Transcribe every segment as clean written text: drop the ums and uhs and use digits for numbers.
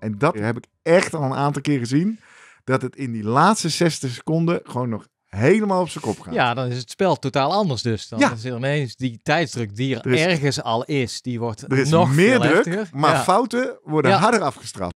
En dat heb ik echt al een aantal keer gezien. Dat het in die laatste 60 seconden gewoon nog helemaal op zijn kop gaat. Ja, dan is het spel totaal anders dus. Dan is er ineens die tijdsdruk die er dus, ergens al is, die wordt nog veel heftiger. Er is meer druk, maar fouten worden harder afgestraft.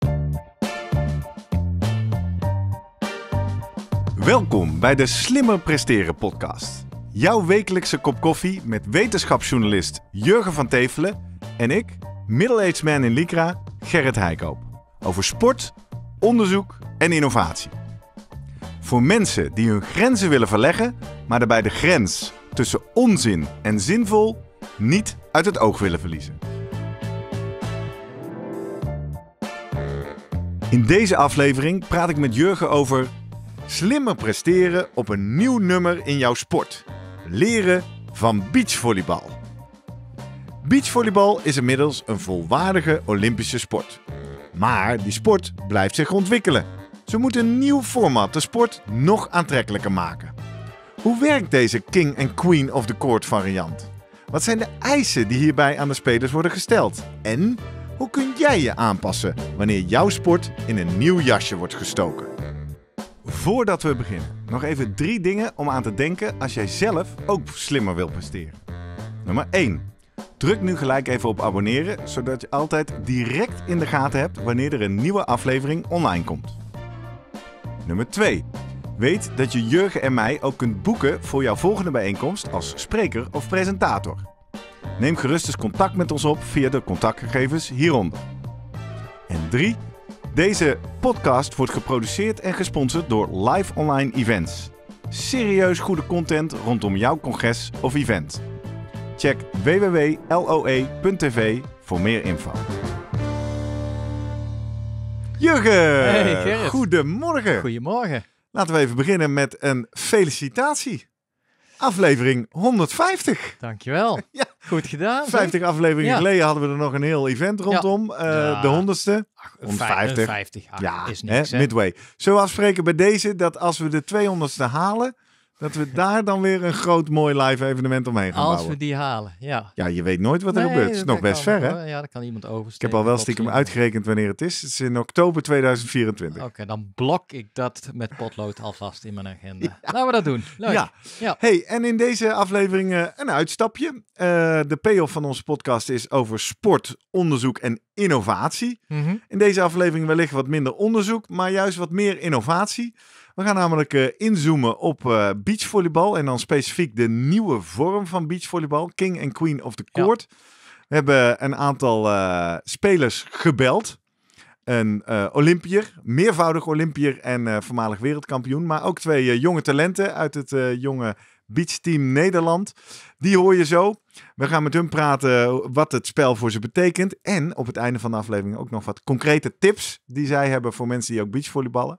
Welkom bij de Slimmer Presteren Podcast. Jouw wekelijkse kop koffie met wetenschapsjournalist Jurgen van Teeffelen en ik, middle-aged man in Lycra, Gerrit Heijkoop. Over sport, onderzoek en innovatie. Voor mensen die hun grenzen willen verleggen, maar daarbij de grens tussen onzin en zinvol niet uit het oog willen verliezen. In deze aflevering praat ik met Jurgen over slimmer presteren op een nieuw nummer in jouw sport. Leren van beachvolleybal. Beachvolleybal is inmiddels een volwaardige Olympische sport. Maar die sport blijft zich ontwikkelen. Ze moeten een nieuw format de sport nog aantrekkelijker maken. Hoe werkt deze King en Queen of the Court variant? Wat zijn de eisen die hierbij aan de spelers worden gesteld? En hoe kun jij je aanpassen wanneer jouw sport in een nieuw jasje wordt gestoken? Voordat we beginnen, nog even 3 dingen om aan te denken als jij zelf ook slimmer wilt presteren. Nummer 1. Druk nu gelijk even op abonneren, zodat je altijd direct in de gaten hebt wanneer er een nieuwe aflevering online komt. Nummer 2. Weet dat je Jurgen en mij ook kunt boeken voor jouw volgende bijeenkomst als spreker of presentator. Neem gerust eens contact met ons op via de contactgegevens hieronder. En 3. Deze podcast wordt geproduceerd en gesponsord door Live Online Events. Serieus goede content rondom jouw congres of event. Check www.loe.tv voor meer info. Jurgen, hey, goedemorgen. Goedemorgen. Laten we even beginnen met een felicitatie. Aflevering 150. Dankjewel. Ja. Goed gedaan. 50 afleveringen geleden hadden we er nog een heel event rondom. De 100ste. 150. 50, is niks. Hè? Midway. Zo afspreken bij deze dat als we de 200ste halen, dat we daar dan weer een groot mooi live evenement omheen gaan bouwen. Als we die halen, ja, je weet nooit wat er gebeurt. Het is nog best ver, hè? Ja, dat kan iemand oversteken. Ik heb al wel stiekem uitgerekend wanneer het is. Het is in oktober 2024. Oké, dan blok ik dat met potlood alvast in mijn agenda. Ja. Laten we dat doen. Leuk. Ja. Hey, en in deze aflevering een uitstapje. De payoff van onze podcast is over sport, onderzoek en innovatie. Mm-hmm. In deze aflevering wellicht wat minder onderzoek, maar juist wat meer innovatie. We gaan namelijk inzoomen op beachvolleybal en dan specifiek de nieuwe vorm van beachvolleybal, King en Queen of the Court. Ja. We hebben een aantal spelers gebeld. Een Olympiër, meervoudig Olympiër en voormalig wereldkampioen, maar ook 2 jonge talenten uit het jonge Beach Team Nederland. Die hoor je zo. We gaan met hun praten wat het spel voor ze betekent en op het einde van de aflevering ook nog wat concrete tips die zij hebben voor mensen die ook beachvolleyballen.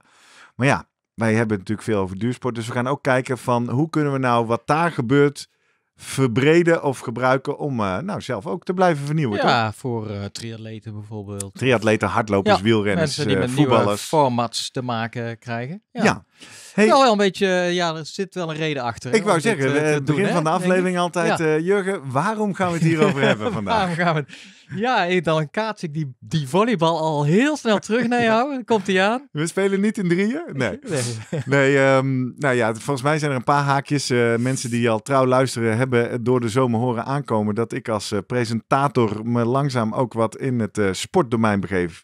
Maar ja, wij hebben het natuurlijk veel over duursport, dus we gaan ook kijken van hoe kunnen we nou wat daar gebeurt verbreden of gebruiken om zelf ook te blijven vernieuwen. Ja, toch? Voor triatleten bijvoorbeeld. Triatleten, hardlopers, wielrenners, voetballers. Mensen die met nieuwe formats te maken krijgen. Ja. Hey, wel een beetje, er zit wel een reden achter. Ik wou zeggen, het begin van de aflevering altijd, Jurgen, waarom gaan we het hierover hebben vandaag? Waarom gaan we het? Ja, dan kaats ik die volleybal al heel snel terug naar jou. Dan komt die aan. We spelen niet in 3? Nee. Volgens mij zijn er een paar haakjes. Mensen die al trouw luisteren hebben door de zomer horen aankomen dat ik als presentator me langzaam ook wat in het sportdomein begeef.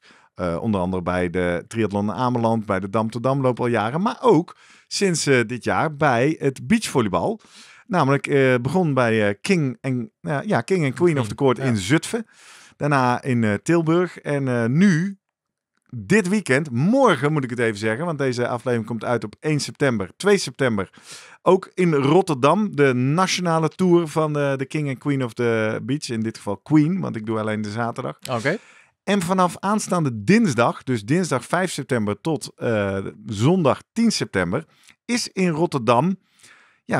Onder andere bij de Triathlon Ameland, bij de Dam tot Dam loop al jaren. Maar ook sinds dit jaar bij het beachvolleybal. Namelijk begon bij King en Queen of the Court in Zutphen. Daarna in Tilburg. En nu, dit weekend, morgen moet ik het even zeggen, want deze aflevering komt uit op 1 september, 2 september. Ook in Rotterdam, de nationale tour van de King en Queen of the Beach. In dit geval Queen, want ik doe alleen de zaterdag. Oké. En vanaf aanstaande dinsdag, dus dinsdag 5 september tot zondag 10 september, is in Rotterdam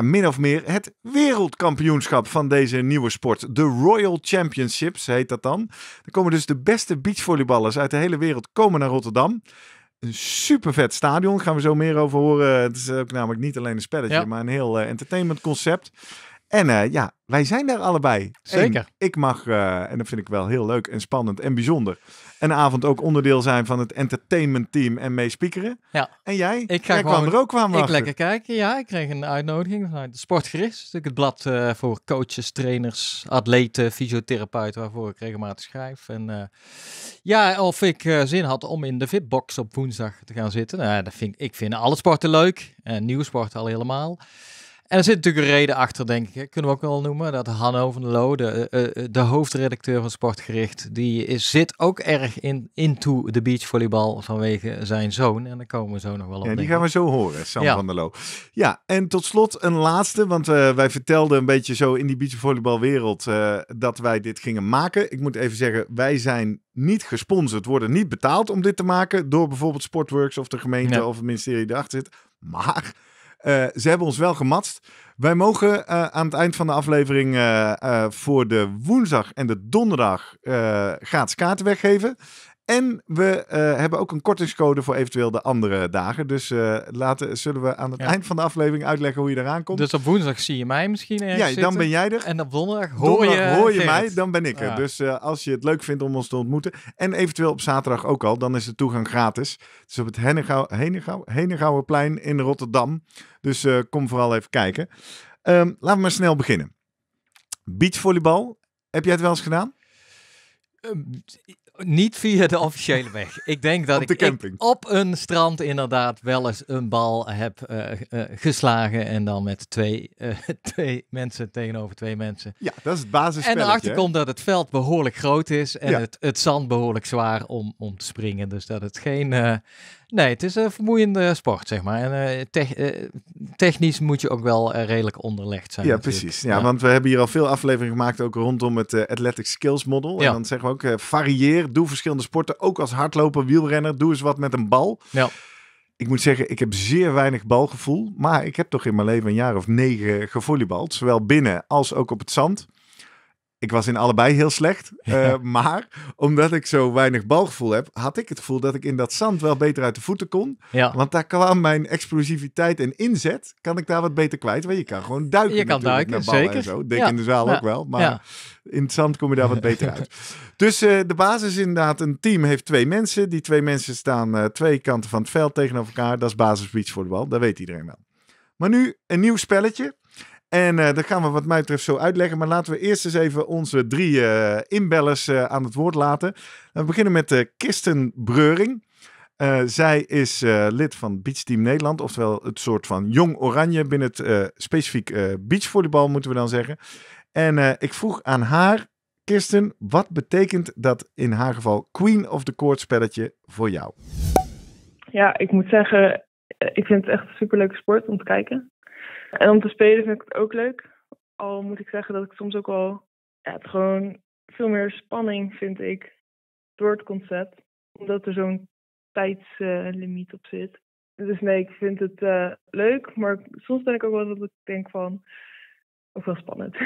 min of meer het wereldkampioenschap van deze nieuwe sport. De Royal Championships heet dat dan. Er komen dus de beste beachvolleyballers uit de hele wereld komen naar Rotterdam. Een super vet stadion, daar gaan we zo meer over horen. Het is ook namelijk niet alleen een spelletje, maar een heel entertainmentconcept. En ja, wij zijn daar allebei. Zeker. En ik mag, en dat vind ik wel heel leuk en spannend en bijzonder, een avond ook onderdeel zijn van het entertainment team en meespiekeren. Ja. En jij? Ik ga gewoon, kwam er ook aan wachten. Ik lekker kijken, ja. Ik kreeg een uitnodiging vanuit het Sportgericht. Natuurlijk het blad voor coaches, trainers, atleten, fysiotherapeuten, waarvoor ik regelmatig schrijf. En ja, of ik zin had om in de VIP-box op woensdag te gaan zitten. Nou, dat vind, ik vind alle sporten leuk. Nieuwe sporten al helemaal. En er zit natuurlijk een reden achter, denk ik. Kunnen we ook wel noemen dat Hanno van der Loo, de hoofdredacteur van Sportgericht, die zit ook erg into de beachvolleybal vanwege zijn zoon. En daar komen we zo nog wel op. Ja, die gaan we zo horen, Sam van der Loo. Ja, en tot slot een laatste, want wij vertelden een beetje zo in die beachvolleybalwereld dat wij dit gingen maken. Ik moet even zeggen, wij zijn niet gesponsord, worden niet betaald om dit te maken door bijvoorbeeld Sportworks of de gemeente of het ministerie die erachter zit. Maar ze hebben ons wel gematst. Wij mogen aan het eind van de aflevering voor de woensdag en de donderdag gratis kaarten weggeven. En we hebben ook een kortingscode voor eventueel de andere dagen. Dus zullen we aan het eind van de aflevering uitleggen hoe je eraan komt. Dus op woensdag zie je mij misschien ergens zitten. Ja, dan ben jij er. En op donderdag hoor je mij, dan ben ik er. Dus als je het leuk vindt om ons te ontmoeten. En eventueel op zaterdag ook al, dan is de toegang gratis. Het is op het Henegouwenplein in Rotterdam. Dus kom vooral even kijken. Laten we maar snel beginnen. Beachvolleybal, heb jij het wel eens gedaan? Niet via de officiële weg. Ik denk dat ik op een strand inderdaad wel eens een bal heb geslagen. En dan met twee mensen tegenover twee mensen. Ja, dat is het basisspelletje. En erachter komt dat het veld behoorlijk groot is. En het zand behoorlijk zwaar om te springen. Dus dat het geen... Nee, het is een vermoeiende sport, zeg maar. En technisch moet je ook wel redelijk onderlegd zijn. Ja, natuurlijk. Precies. Ja, ja. Want we hebben hier al veel afleveringen gemaakt, ook rondom het Athletic Skills Model. Ja. En dan zeggen we ook, varieer, doe verschillende sporten. Ook als hardloper, wielrenner, doe eens wat met een bal. Ja. Ik moet zeggen, ik heb zeer weinig balgevoel. Maar ik heb toch in mijn leven een jaar of 9 gevolleybald. Zowel binnen als ook op het zand. Ik was in allebei heel slecht, maar omdat ik zo weinig balgevoel heb, had ik het gevoel dat ik in dat zand wel beter uit de voeten kon. Ja. Want daar kwam mijn explosiviteit en inzet, kan ik daar wat beter kwijt. Want je kan gewoon duiken. Je kan duiken, naar ballen zeker. En zo. Denk in de zaal ook wel, maar in het zand kom je daar wat beter uit. Dus de basis inderdaad, een team heeft 2 mensen. Die 2 mensen staan twee kanten van het veld tegenover elkaar. Dat is basis beachvolleybal, dat weet iedereen wel. Maar nu een nieuw spelletje. En dat gaan we wat mij betreft zo uitleggen. Maar laten we eerst eens even onze 3 inbellers aan het woord laten. We beginnen met Kirsten Bröring. Zij is lid van Beach Team Nederland. Oftewel het soort van jong oranje binnen het specifiek beachvolleybal moeten we dan zeggen. En ik vroeg aan haar, Kirsten, wat betekent dat in haar geval Queen of the Court spelletje voor jou? Ja, ik moet zeggen, ik vind het echt een superleuke sport om te kijken. En om te spelen vind ik het ook leuk. Al moet ik zeggen dat ik soms ook wel het gewoon veel meer spanning vind ik door het concept. Omdat er zo'n tijdslimiet op zit. Dus nee, ik vind het leuk. Maar soms ben ik ook wel dat ik denk van, ook wel spannend.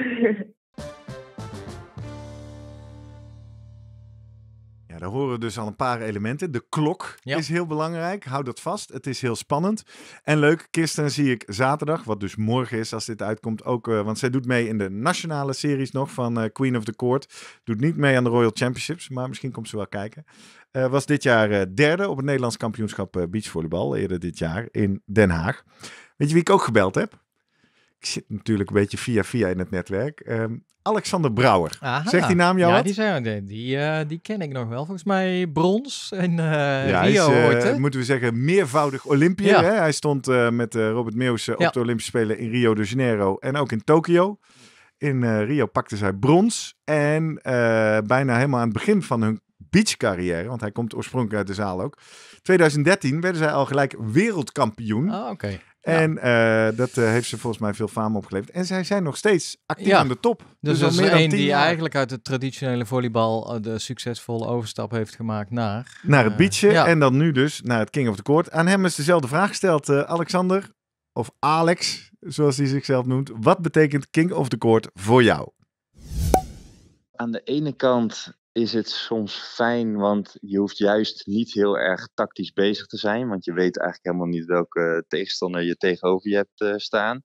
Ja, daar horen we dus al een paar elementen. De klok is heel belangrijk. Hou dat vast. Het is heel spannend. En leuk, Kirsten zie ik zaterdag, wat dus morgen is als dit uitkomt ook. Want zij doet mee in de nationale series nog van Queen of the Court. Doet niet mee aan de Royal Championships, maar misschien komt ze wel kijken. Was dit jaar 3e op het Nederlands kampioenschap beachvolleybal. Eerder dit jaar in Den Haag. Weet je wie ik ook gebeld heb? Ik zit natuurlijk een beetje via in het netwerk. Alexander Brouwer. Aha. Zegt die naam jou wat? Ja, die ken ik nog wel. Volgens mij brons in Rio hoort. Moeten we zeggen, meervoudig Olympiër. Ja. Hij stond met Robert Meuwsen op de Olympische Spelen in Rio de Janeiro en ook in Tokio. In Rio pakte zij brons. En bijna helemaal aan het begin van hun beachcarrière, want hij komt oorspronkelijk uit de zaal ook. 2013 werden zij al gelijk wereldkampioen. Oh, oké. En dat heeft ze volgens mij veel faam opgeleverd. En zij zijn nog steeds actief aan de top. Dus dat is meer dan 10 die jaar eigenlijk uit het traditionele volleybal de succesvolle overstap heeft gemaakt naar het beachen. En dan nu dus naar het King of the Court. Aan hem is dezelfde vraag gesteld, Alexander, of Alex, zoals hij zichzelf noemt. Wat betekent King of the Court voor jou? Aan de ene kant is het soms fijn, want je hoeft juist niet heel erg tactisch bezig te zijn. Want je weet eigenlijk helemaal niet welke tegenstander je tegenover je hebt staan.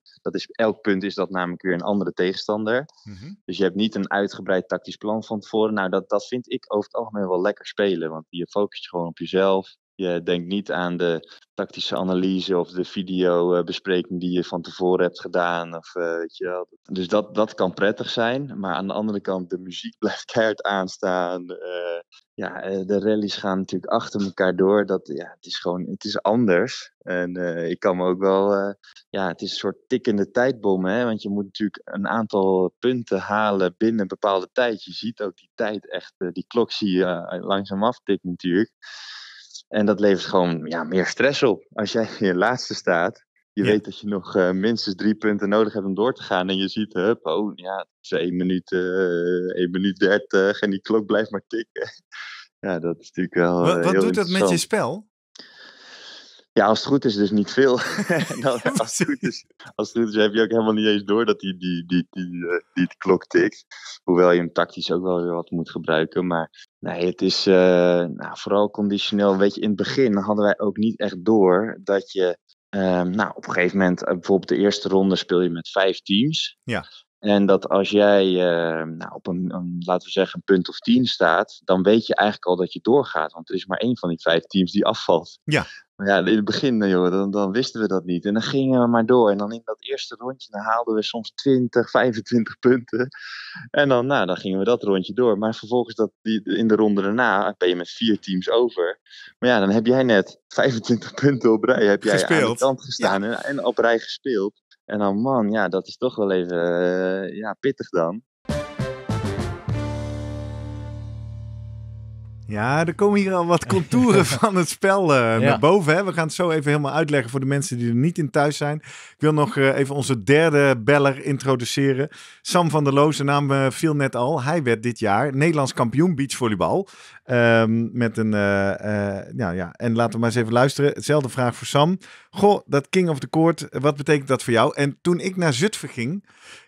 Elk punt is dat namelijk weer een andere tegenstander. Mm-hmm. Dus je hebt niet een uitgebreid tactisch plan van tevoren. Nou, dat vind ik over het algemeen wel lekker spelen. Want je focust je gewoon op jezelf. Je denkt niet aan de tactische analyse of de videobespreking die je van tevoren hebt gedaan. Dus dat kan prettig zijn. Maar aan de andere kant, de muziek blijft keihard aanstaan. De rallies gaan natuurlijk achter elkaar door. Het is anders. En ik kan me ook wel... het is een soort tikkende tijdbom. Hè? Want je moet natuurlijk een aantal punten halen binnen een bepaalde tijd. Je ziet ook die tijd echt... die klok zie je langzaam aftikken natuurlijk. En dat levert gewoon meer stress op. Als jij in je laatste staat, je weet dat je nog minstens 3 punten nodig hebt om door te gaan. En je ziet, 1 minuut 30 en die klok blijft maar tikken. Ja, dat is natuurlijk wel Wat doet dat met je spel? Ja, als het goed is dus niet veel. Als het goed is heb je ook helemaal niet eens door dat die klok tikt. Hoewel je hem tactisch ook wel weer wat moet gebruiken. Maar nee, het is vooral conditioneel. Weet je, in het begin hadden wij ook niet echt door dat je... op een gegeven moment, bijvoorbeeld de eerste ronde speel je met 5 teams. Ja. En dat als jij op een punt of 10 staat, dan weet je eigenlijk al dat je doorgaat. Want er is maar 1 van die 5 teams die afvalt. Ja. Maar ja, in het begin, joh, dan wisten we dat niet. En dan gingen we maar door. En dan in dat eerste rondje, dan haalden we soms 20, 25 punten. En dan gingen we dat rondje door. Maar vervolgens in de ronde daarna ben je met 4 teams over. Maar ja, dan heb jij net 25 punten op rij. Heb jij gespeeld. Aan de kant gestaan en op rij gespeeld. En dan dat is toch wel even pittig dan. Ja, er komen hier al wat contouren van het spel naar boven. Hè? We gaan het zo even helemaal uitleggen voor de mensen die er niet in thuis zijn. Ik wil nog even onze derde beller introduceren. Sam van der Loo, zijn naam viel net al. Hij werd dit jaar Nederlands kampioen beachvolleybal. En laten we maar eens even luisteren. Hetzelfde vraag voor Sam. Goh, dat King of the Court, wat betekent dat voor jou? En toen ik naar Zutphen ging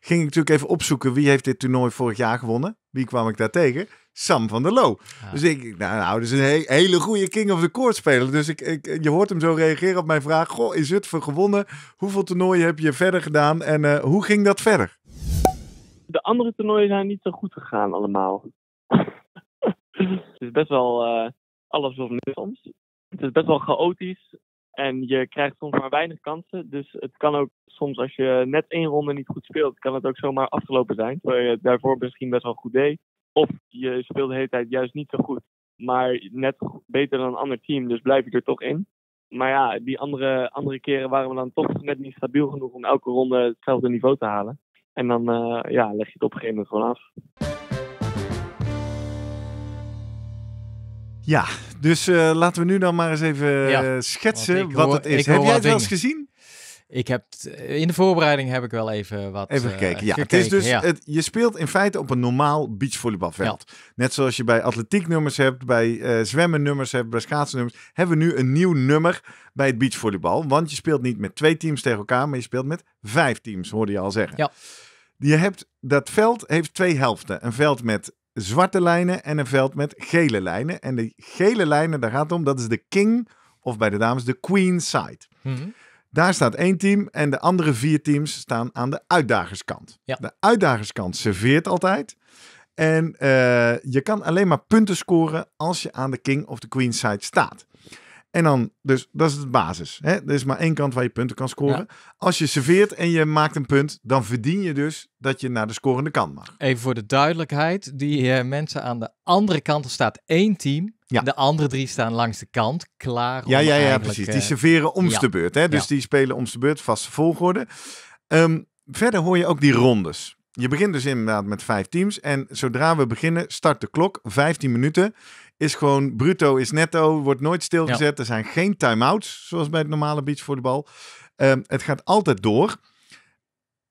ik natuurlijk even opzoeken wie heeft dit toernooi vorig jaar gewonnen. Wie kwam ik daar tegen? Sam van der Loo. Ja. Dus ik, dat is een hele goede King of the Court speler. Dus je hoort hem zo reageren op mijn vraag. Goh, is het voor gewonnen? Hoeveel toernooien heb je verder gedaan? En hoe ging dat verder? De andere toernooien zijn niet zo goed gegaan allemaal. Het is best wel alles of niks soms. Het is best wel chaotisch. En je krijgt soms maar weinig kansen. Dus het kan ook soms, als je net 1 ronde niet goed speelt, kan het ook zomaar afgelopen zijn. Terwijl je het daarvoor misschien best wel goed deed. Of je speelt de hele tijd juist niet zo goed, maar net beter dan een ander team, dus blijf je er toch in. Maar ja, die andere keren waren we dan toch net niet stabiel genoeg om elke ronde hetzelfde niveau te halen. En dan leg je het op een gegeven moment gewoon af. Ja, dus laten we nu dan maar eens even schetsen wat het is. Heb jij het wel eens gezien? Ik heb in de voorbereiding heb ik wel even wat gekeken. Ja, gekeken. Het is dus je speelt in feite op een normaal beachvolleybalveld. Ja. Net zoals je bij atletiek nummers hebt, bij zwemmen nummers hebt, bij schaatsen nummers, hebben we nu een nieuw nummer bij het beachvolleybal, want je speelt niet met 2 teams tegen elkaar, maar je speelt met 5 teams, hoorde je al zeggen. Ja. Je hebt dat veld heeft 2 helften, een veld met zwarte lijnen en een veld met gele lijnen. En de gele lijnen, daar gaat het om, dat is de king of bij de dames de queen side. Mm-hmm. Daar staat 1 team en de andere 4 teams staan aan de uitdagerskant. Ja. De uitdagerskant serveert altijd. En je kan alleen maar punten scoren als je aan de king of de queen side staat. En dan, dus dat is de basis. Hè? Er is maar 1 kant waar je punten kan scoren. Ja. Als je serveert en je maakt een punt, dan verdien je dus dat je naar de scorende kant mag. Even voor de duidelijkheid, die mensen aan de andere kant, er staat 1 team. Ja. De andere 3 staan langs de kant, klaar. Ja, precies. Die serveren om de beurt. Hè? Dus die spelen om de beurt, vaste volgorde. Verder hoor je ook die rondes. Je begint dus inderdaad met 5 teams. En zodra we beginnen, start de klok. 15 minuten is gewoon bruto is netto. Wordt nooit stilgezet. Ja. Er zijn geen time-outs, zoals bij het normale beachvolleybal. Het gaat altijd door.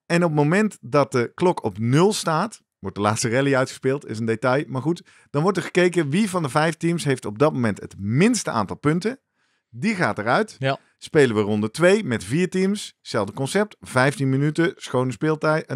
En op het moment dat de klok op 0 staat... Wordt de laatste rally uitgespeeld, is een detail. Maar goed, dan wordt er gekeken wie van de 5 teams heeft op dat moment het minste aantal punten. Die gaat eruit. Ja. Spelen we ronde 2 met 4 teams. Hetzelfde concept. 15 minuten, schone speeltijd.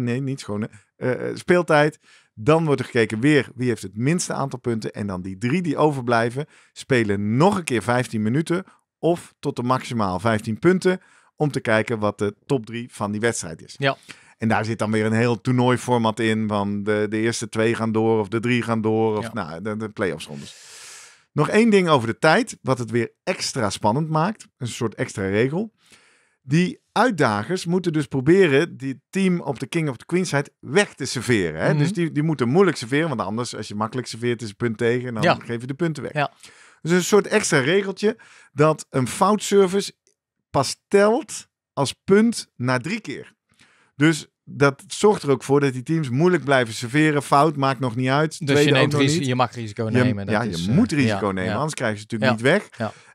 Speeltijd. Dan wordt er gekeken weer wie heeft het minste aantal punten. En dan die drie die overblijven spelen nog een keer 15 minuten of tot de maximaal 15 punten. Om te kijken wat de top 3 van die wedstrijd is. Ja. En daar zit dan weer een heel toernooiformat in. Van de eerste 2 gaan door of de 3 gaan door. Of ja. Nou, de play-offs rondes. Nog één ding over de tijd, wat het weer extra spannend maakt. Een soort extra regel. Die uitdagers moeten dus proberen die team op de King of the Queen side weg te serveren. Hè? Mm-hmm. Dus die moeten moeilijk serveren, want anders als je makkelijk serveert is een punt tegen en dan geef je de punten weg. Ja. Dus een soort extra regeltje dat een foutservice pas telt als punt na 3 keer. Dus dat zorgt er ook voor dat die teams moeilijk blijven serveren. Fout maakt nog niet uit. Dus je mag risico nemen. Je moet risico nemen, anders krijg je ze natuurlijk niet weg.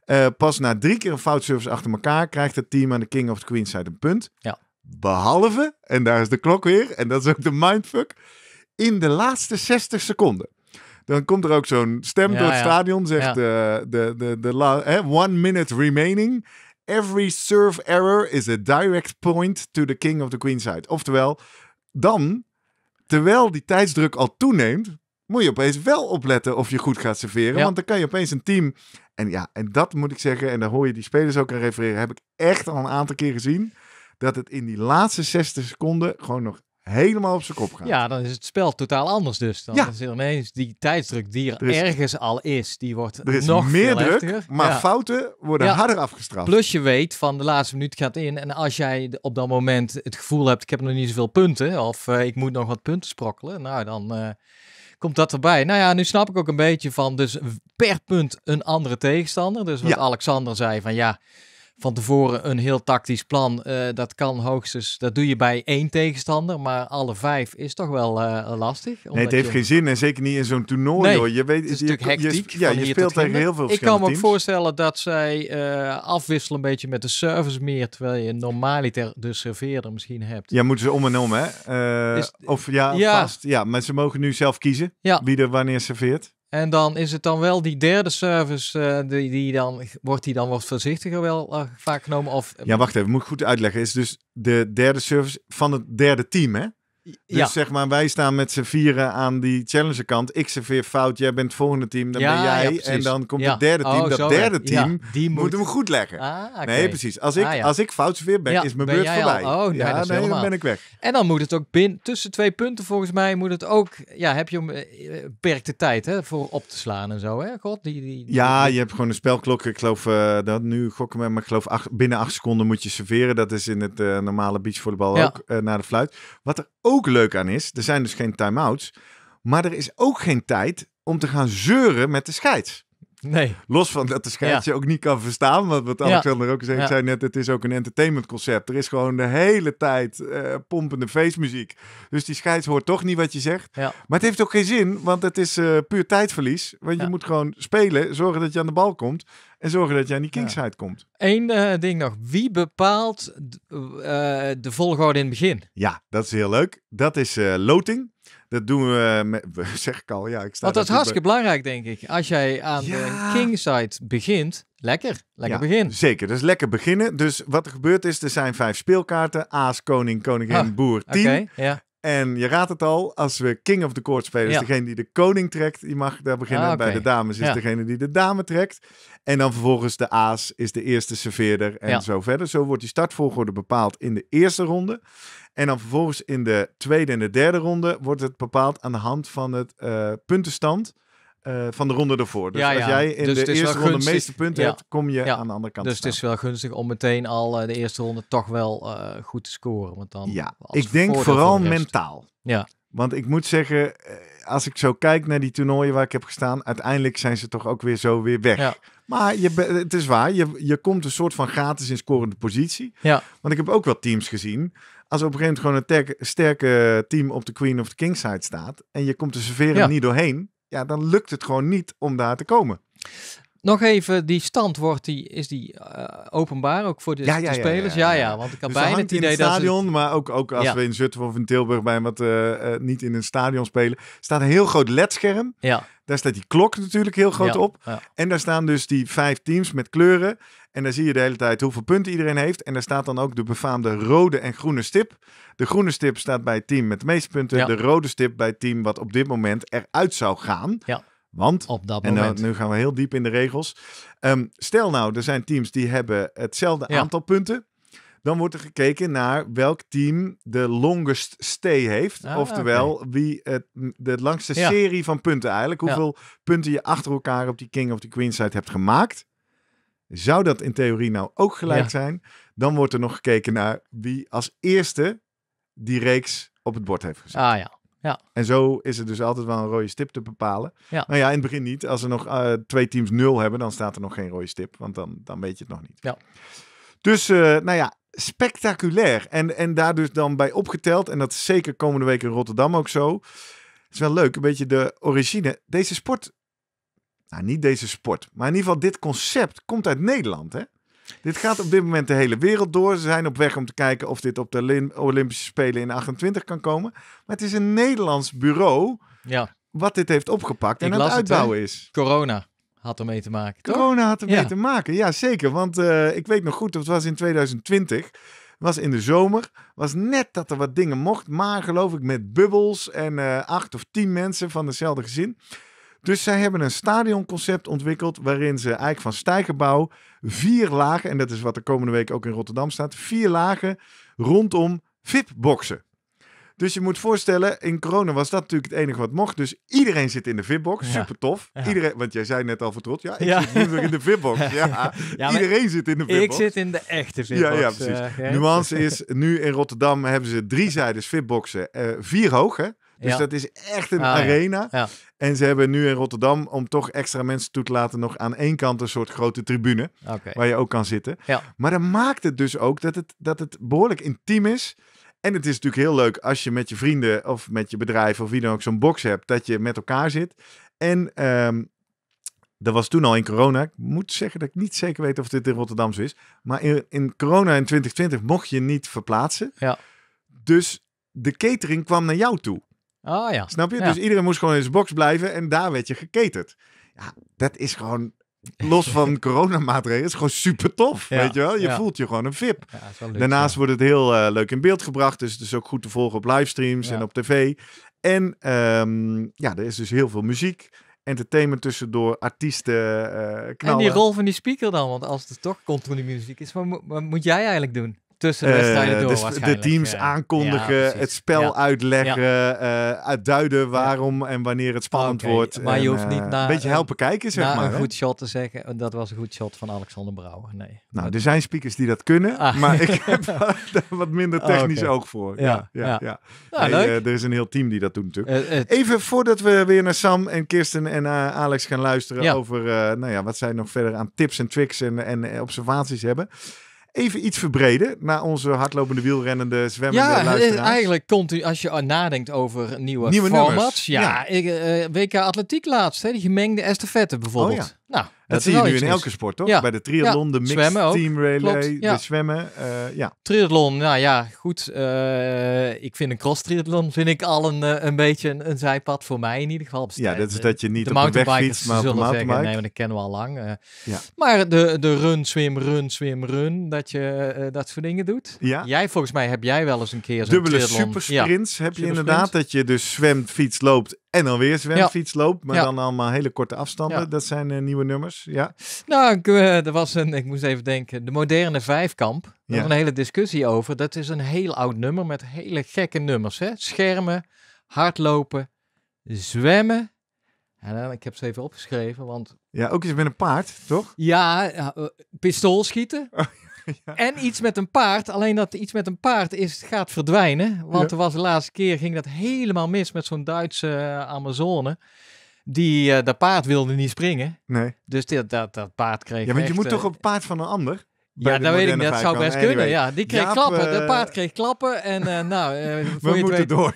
Ja. Pas na 3 keer een foutservice achter elkaar krijgt het team aan de King of the Queen side een punt. Ja. Behalve, en daar is de klok weer, en dat is ook de mindfuck, in de laatste 60 seconden. Dan komt er ook zo'n stem door het stadion, zegt de 1 minute remaining. Every serve error is a direct point to the King of the Queen side. Oftewel, dan, terwijl die tijdsdruk al toeneemt, moet je opeens wel opletten of je goed gaat serveren. Ja. Want dan kan je opeens een team... En dat moet ik zeggen, en daar hoor je die spelers ook aan refereren, heb ik echt al een aantal keer gezien, dat het in die laatste 60 seconden gewoon nog helemaal op zijn kop gaat. Ja, dan is het spel totaal anders dus. Dan is er ineens die tijdsdruk die er ergens al is, die wordt nog veel meer druk, maar fouten worden harder afgestraft. Plus je weet van de laatste minuut gaat in en als jij op dat moment het gevoel hebt, ik heb nog niet zoveel punten of ik moet nog wat punten sprokkelen, nou dan... Komt dat erbij? Nou ja, nu snap ik ook een beetje van dus per punt een andere tegenstander. Dus wat Alexander zei van van tevoren een heel tactisch plan. Dat kan hoogstens, dat doe je bij 1 tegenstander. Maar alle 5 is toch wel lastig. Nee, het heeft geen zin en zeker niet in zo'n toernooi. Nee, hoor. Je weet, het is natuurlijk hectiek. Je speelt tegen heel veel verschillende teams. Ik kan me ook voorstellen dat zij afwisselen een beetje met de service meer. Terwijl je normaliter de serveerder misschien hebt. Ja, moeten ze om en om, hè? Vast. Ja, maar ze mogen nu zelf kiezen wie er wanneer serveert. En dan is het dan wel die derde service, die dan wordt voorzichtiger wel vaak genomen? Of... Ja, wacht even, moet ik goed uitleggen. Is dus de derde service van het derde team, hè? Dus zeg maar, wij staan met z'n vieren aan die challenger kant. Ik serveer fout, jij bent het volgende team, dan ben jij. Ja, en dan komt het derde team. Die moet hem goed leggen. Ah, okay. Nee, precies. Als ik fout serveer ben, is mijn beurt voorbij. Dan ben ik weg. En dan moet het ook tussen 2 punten volgens mij moet het ook... Ja, heb je beperkte tijd hè, voor op te slaan en zo. Hè? God, je hebt gewoon een spelklok. Ik geloof, binnen 8 seconden moet je serveren. Dat is in het normale beachvolleybal ook naar de fluit. Wat er ook leuk aan is, er zijn dus geen time-outs, maar er is ook geen tijd om te gaan zeuren met de scheids. Nee. Los van dat de scheids je ook niet kan verstaan, want wat Alexander ook zei, ik zei net, het is ook een entertainmentconcept. Er is gewoon de hele tijd pompende feestmuziek. Dus die scheids hoort toch niet wat je zegt. Ja. Maar het heeft ook geen zin, want het is puur tijdverlies. Want je moet gewoon spelen, zorgen dat je aan de bal komt en zorgen dat je aan die kingside komt. Eén ding nog. Wie bepaalt de volgorde in het begin? Ja, dat is heel leuk. Dat is loting. Dat doen we, zeg ik al. Ja, want dat is hartstikke belangrijk, denk ik. Als jij aan de kingside begint, lekker beginnen. Zeker, dus lekker beginnen. Dus wat er gebeurt is, er zijn 5 speelkaarten. Aas, koning, koningin, boer, 10. Okay, ja. En je raadt het al, als we King of the Court spelen, is degene die de koning trekt. Die mag daar beginnen. Bij de dames is degene die de dame trekt. En dan vervolgens de aas is de eerste serveerder en zo verder. Zo wordt die startvolgorde bepaald in de eerste ronde. En dan vervolgens in de tweede en de derde ronde wordt het bepaald aan de hand van het puntenstand van de ronde daarvoor. Dus als jij in de eerste ronde de meeste punten hebt, kom je aan de andere kant te staan. Het is wel gunstig om meteen al de eerste ronde toch wel goed te scoren. Want dan ik denk vooral mentaal. Ja. Want ik moet zeggen, als ik zo kijk naar die toernooien waar ik heb gestaan, uiteindelijk zijn ze toch ook weer weg. Ja. Maar het is waar, je komt een soort van gratis in scorende positie. Ja. Want ik heb ook wel teams gezien. Als op een gegeven moment gewoon een sterke team op de Queen of the King side staat en je komt de serveren niet doorheen, dan lukt het gewoon niet om daar te komen. Nog even, die stand is die openbaar, ook voor de spelers? Ja, want ik had bijna het idee dat in het stadion, maar ook als we in Zutphen of in Tilburg bij wat niet in een stadion spelen, staat een heel groot ledscherm. Ja. Daar staat die klok natuurlijk heel groot op. Ja. En daar staan dus die 5 teams met kleuren. En daar zie je de hele tijd hoeveel punten iedereen heeft. En daar staat dan ook de befaamde rode en groene stip. De groene stip staat bij het team met de meeste punten. Ja. De rode stip bij het team wat op dit moment eruit zou gaan. Ja. Want, op dat moment. En nu gaan we heel diep in de regels. Stel nou, er zijn teams die hebben hetzelfde aantal punten. Dan wordt er gekeken naar welk team de longest stay heeft. Oftewel, wie de langste serie van punten eigenlijk. Hoeveel punten je achter elkaar op die King of the Queen side hebt gemaakt. Zou dat in theorie nou ook gelijk zijn? Dan wordt er nog gekeken naar wie als eerste die reeks op het bord heeft gezet. Ja. En zo is er dus altijd wel een rode stip te bepalen. Ja. Nou ja, in het begin niet. Als er nog 2 teams 0 hebben, dan staat er nog geen rode stip. Want dan weet je het nog niet. Ja. Dus, nou ja, spectaculair. En daar dus dan bij opgeteld. En dat is zeker komende week in Rotterdam ook zo. Het is wel leuk, een beetje de origine. Deze sport, nou niet deze sport, maar in ieder geval dit concept komt uit Nederland, hè? Dit gaat op dit moment de hele wereld door. Ze zijn op weg om te kijken of dit op de Olympische Spelen in 28 kan komen. Maar het is een Nederlands bureau wat dit heeft opgepakt en aan het uitbouwen is. Corona had er mee te maken, toch? Corona had er mee te maken, ja zeker. Want ik weet nog goed, dat was in 2020. Was in de zomer. Was net dat er wat dingen mocht. Maar geloof ik met bubbels en 8 of 10 mensen van dezelfde gezin. Dus zij hebben een stadionconcept ontwikkeld waarin ze eigenlijk van stijgerbouw 4 lagen, en dat is wat er komende week ook in Rotterdam staat, 4 lagen rondom VIP-boxen. Dus je moet voorstellen, in corona was dat natuurlijk het enige wat mocht. Dus iedereen zit in de VIP-box, super tof. Ja. Iedereen, want jij zei net al voor trots, ik zit nu weer in de VIP-box. Ja, iedereen zit in de VIP-box. Ik zit in de echte VIP-box. Ja, precies. Nuance is, nu in Rotterdam hebben ze 3 zijdes VIP-boxen, 4 hoog, hè? Dus dat is echt een arena. Ja. En ze hebben nu in Rotterdam, om toch extra mensen toe te laten, nog aan één kant een soort grote tribune. Okay. Waar je ook kan zitten. Ja. Maar dat maakt het dus ook dat het behoorlijk intiem is. En het is natuurlijk heel leuk als je met je vrienden of met je bedrijf of wie dan ook zo'n box hebt. Dat je met elkaar zit. En dat was toen al in corona. Ik moet zeggen dat ik niet zeker weet of dit in Rotterdam zo is. Maar in corona in 2020 mocht je niet verplaatsen. Ja. Dus de catering kwam naar jou toe. Oh, ja. Snap je? Ja. Dus iedereen moest gewoon in zijn box blijven en daar werd je geketerd. Ja, dat is gewoon, los van coronamaatregelen, is gewoon super tof. Ja. Weet je wel? Je voelt je gewoon een VIP. Ja, leuk, daarnaast wordt het heel leuk in beeld gebracht. Dus het is ook goed te volgen op livestreams en op tv. En er is dus heel veel muziek. Entertainment tussendoor, artiesten, knallen. En die rol van die speaker dan? Want als het toch continu muziek is, wat moet jij eigenlijk doen? Tussen de wedstrijden door waarschijnlijk. De teams aankondigen, het spel uitleggen, uitduiden waarom en wanneer het spannend wordt. Maar je hoeft niet naar... Een beetje helpen kijken, zeg maar. Een goed shot te zeggen, dat was een goed shot van Alexander Brouwer. Nee. Nou, er zijn speakers die dat kunnen, maar ik heb daar wat minder technisch oog voor. Er is een heel team die dat doet natuurlijk. Even voordat we weer naar Sam en Kirsten en Alex gaan luisteren over wat zij nog verder aan tips en tricks en observaties hebben. Even iets verbreden naar onze hardlopende, wielrennende, zwemmende luisteraars. Ja, eigenlijk continu, als je nadenkt over nieuwe formats. Ja, WK Atletiek laatst, hè, die gemengde estafette bijvoorbeeld. Oh, ja. Nou, dat zie je nu in elke sport, toch? Ja. Bij de triathlon, de mixed team relay, de zwemmen. Triathlon, nou ja, goed. Ik vind een cross-triathlon al een beetje een zijpad voor mij in ieder geval. Ja, dat is dat je niet op de weg fietst, maar op de mountainbike. Nee, maar dat kennen we al lang. Maar de run, swim, dat je dat soort dingen doet. Ja. Volgens mij heb jij wel eens een keer zo'n dubbele triathlon. Supersprints heb je inderdaad, dat je dus zwemt, fiets, loopt. En dan weer zwemfiets loopt, maar dan allemaal hele korte afstanden. Ja. Dat zijn nieuwe nummers, Nou, ik moest even denken, de moderne vijfkamp. Daar was een hele discussie over. Dat is een heel oud nummer met hele gekke nummers. Hè? Schermen, hardlopen, zwemmen. En dan, ik heb ze even opgeschreven, want... Ja, ook iets met een paard, toch? Ja, pistool schieten. Oh, ja. En iets met een paard, alleen dat iets met een paard gaat verdwijnen. Want de laatste keer ging dat helemaal mis met zo'n Duitse Amazone. Die dat paard wilde niet springen. Nee. Dus dat paard kreeg want je moet toch op het paard van een ander? Ja, dat weet ik niet. Dat zou best kunnen. Ja, die kreeg klappen. Dat paard kreeg klappen. En door.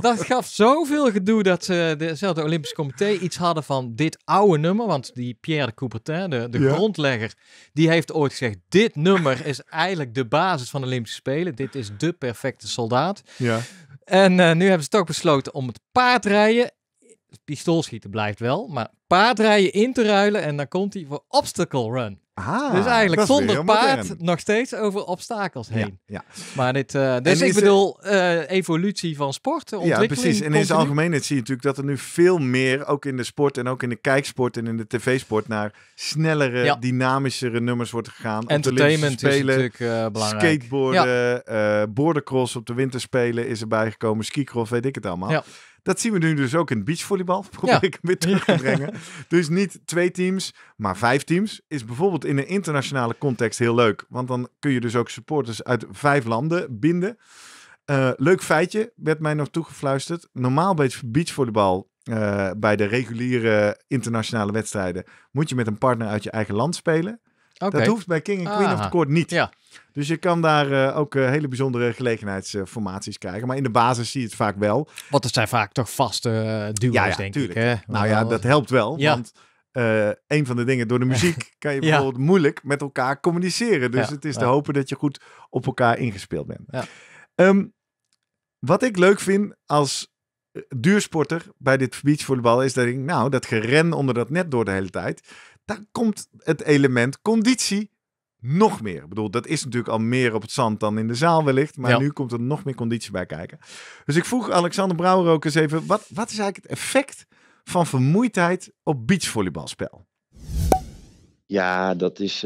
Dat gaf zoveel gedoe dat ze dezelfde Olympisch Comité iets hadden van dit oude nummer. Want die Pierre de Coubertin, de grondlegger, die heeft ooit gezegd: dit nummer is eigenlijk de basis van de Olympische Spelen. Dit is de perfecte soldaat. Ja. En nu hebben ze toch besloten om het paardrijden Pistoolschieten blijft wel, maar paardrijden in te ruilen en dan komt hij voor obstacle run. Ah, dus eigenlijk zonder paard nog steeds over obstakels heen. Ja, ja. Maar dit, dus ik bedoel, evolutie van sport, ontwikkeling. Ja, precies. En in zijn algemeenheid zie je natuurlijk dat er nu veel meer, ook in de sport en ook in de kijksport en in de tv-sport, naar snellere, dynamischere nummers wordt gegaan. Entertainment is natuurlijk belangrijk. Skateboarden, bordercross op de winterspelen is erbij gekomen, skicross, weet ik het allemaal. Ja. Dat zien we nu dus ook in beachvolleybal. Probeer ik hem weer terug te brengen. Dus niet 2 teams, maar 5 teams. Is bijvoorbeeld in een internationale context heel leuk. Want dan kun je dus ook supporters uit 5 landen binden. Leuk feitje, werd mij nog toegefluisterd. Normaal bij beachvolleybal, bij de reguliere internationale wedstrijden, moet je met een partner uit je eigen land spelen. Okay. Dat hoeft bij King and Queen of the Court niet. Ja. Dus je kan daar ook hele bijzondere gelegenheidsformaties krijgen. Maar in de basis zie je het vaak wel. Want het zijn vaak toch vaste duo's, denk tuurlijk. Ik. Hè? Nou ja, dat helpt wel. Ja. Want een van de dingen, door de muziek kan je bijvoorbeeld moeilijk met elkaar communiceren. Dus het is te hopen dat je goed op elkaar ingespeeld bent. Ja. Wat ik leuk vind als duursporter bij dit beachvolleybal is dat ik, dat geren onder dat net door de hele tijd, daar komt het element conditie nog meer. Ik bedoel, dat is natuurlijk al meer op het zand dan in de zaal wellicht. Maar nu komt er nog meer conditie bij kijken. Dus ik vroeg Alexander Brouwer ook eens even, wat is eigenlijk het effect van vermoeidheid op beachvolleybalspel? Ja, dat is,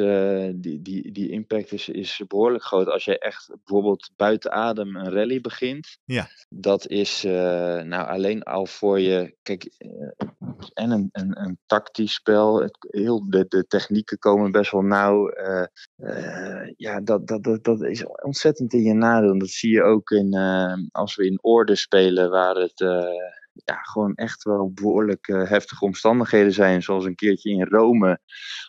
die impact is behoorlijk groot. Als je echt bijvoorbeeld buiten adem een rally begint. Ja. Dat is alleen al voor je... Kijk, en een tactisch spel. De technieken komen best wel nauw. Dat is ontzettend in je nadeel. Dat zie je ook in, als we in orde spelen waar het... gewoon echt wel behoorlijk heftige omstandigheden zijn. Zoals een keertje in Rome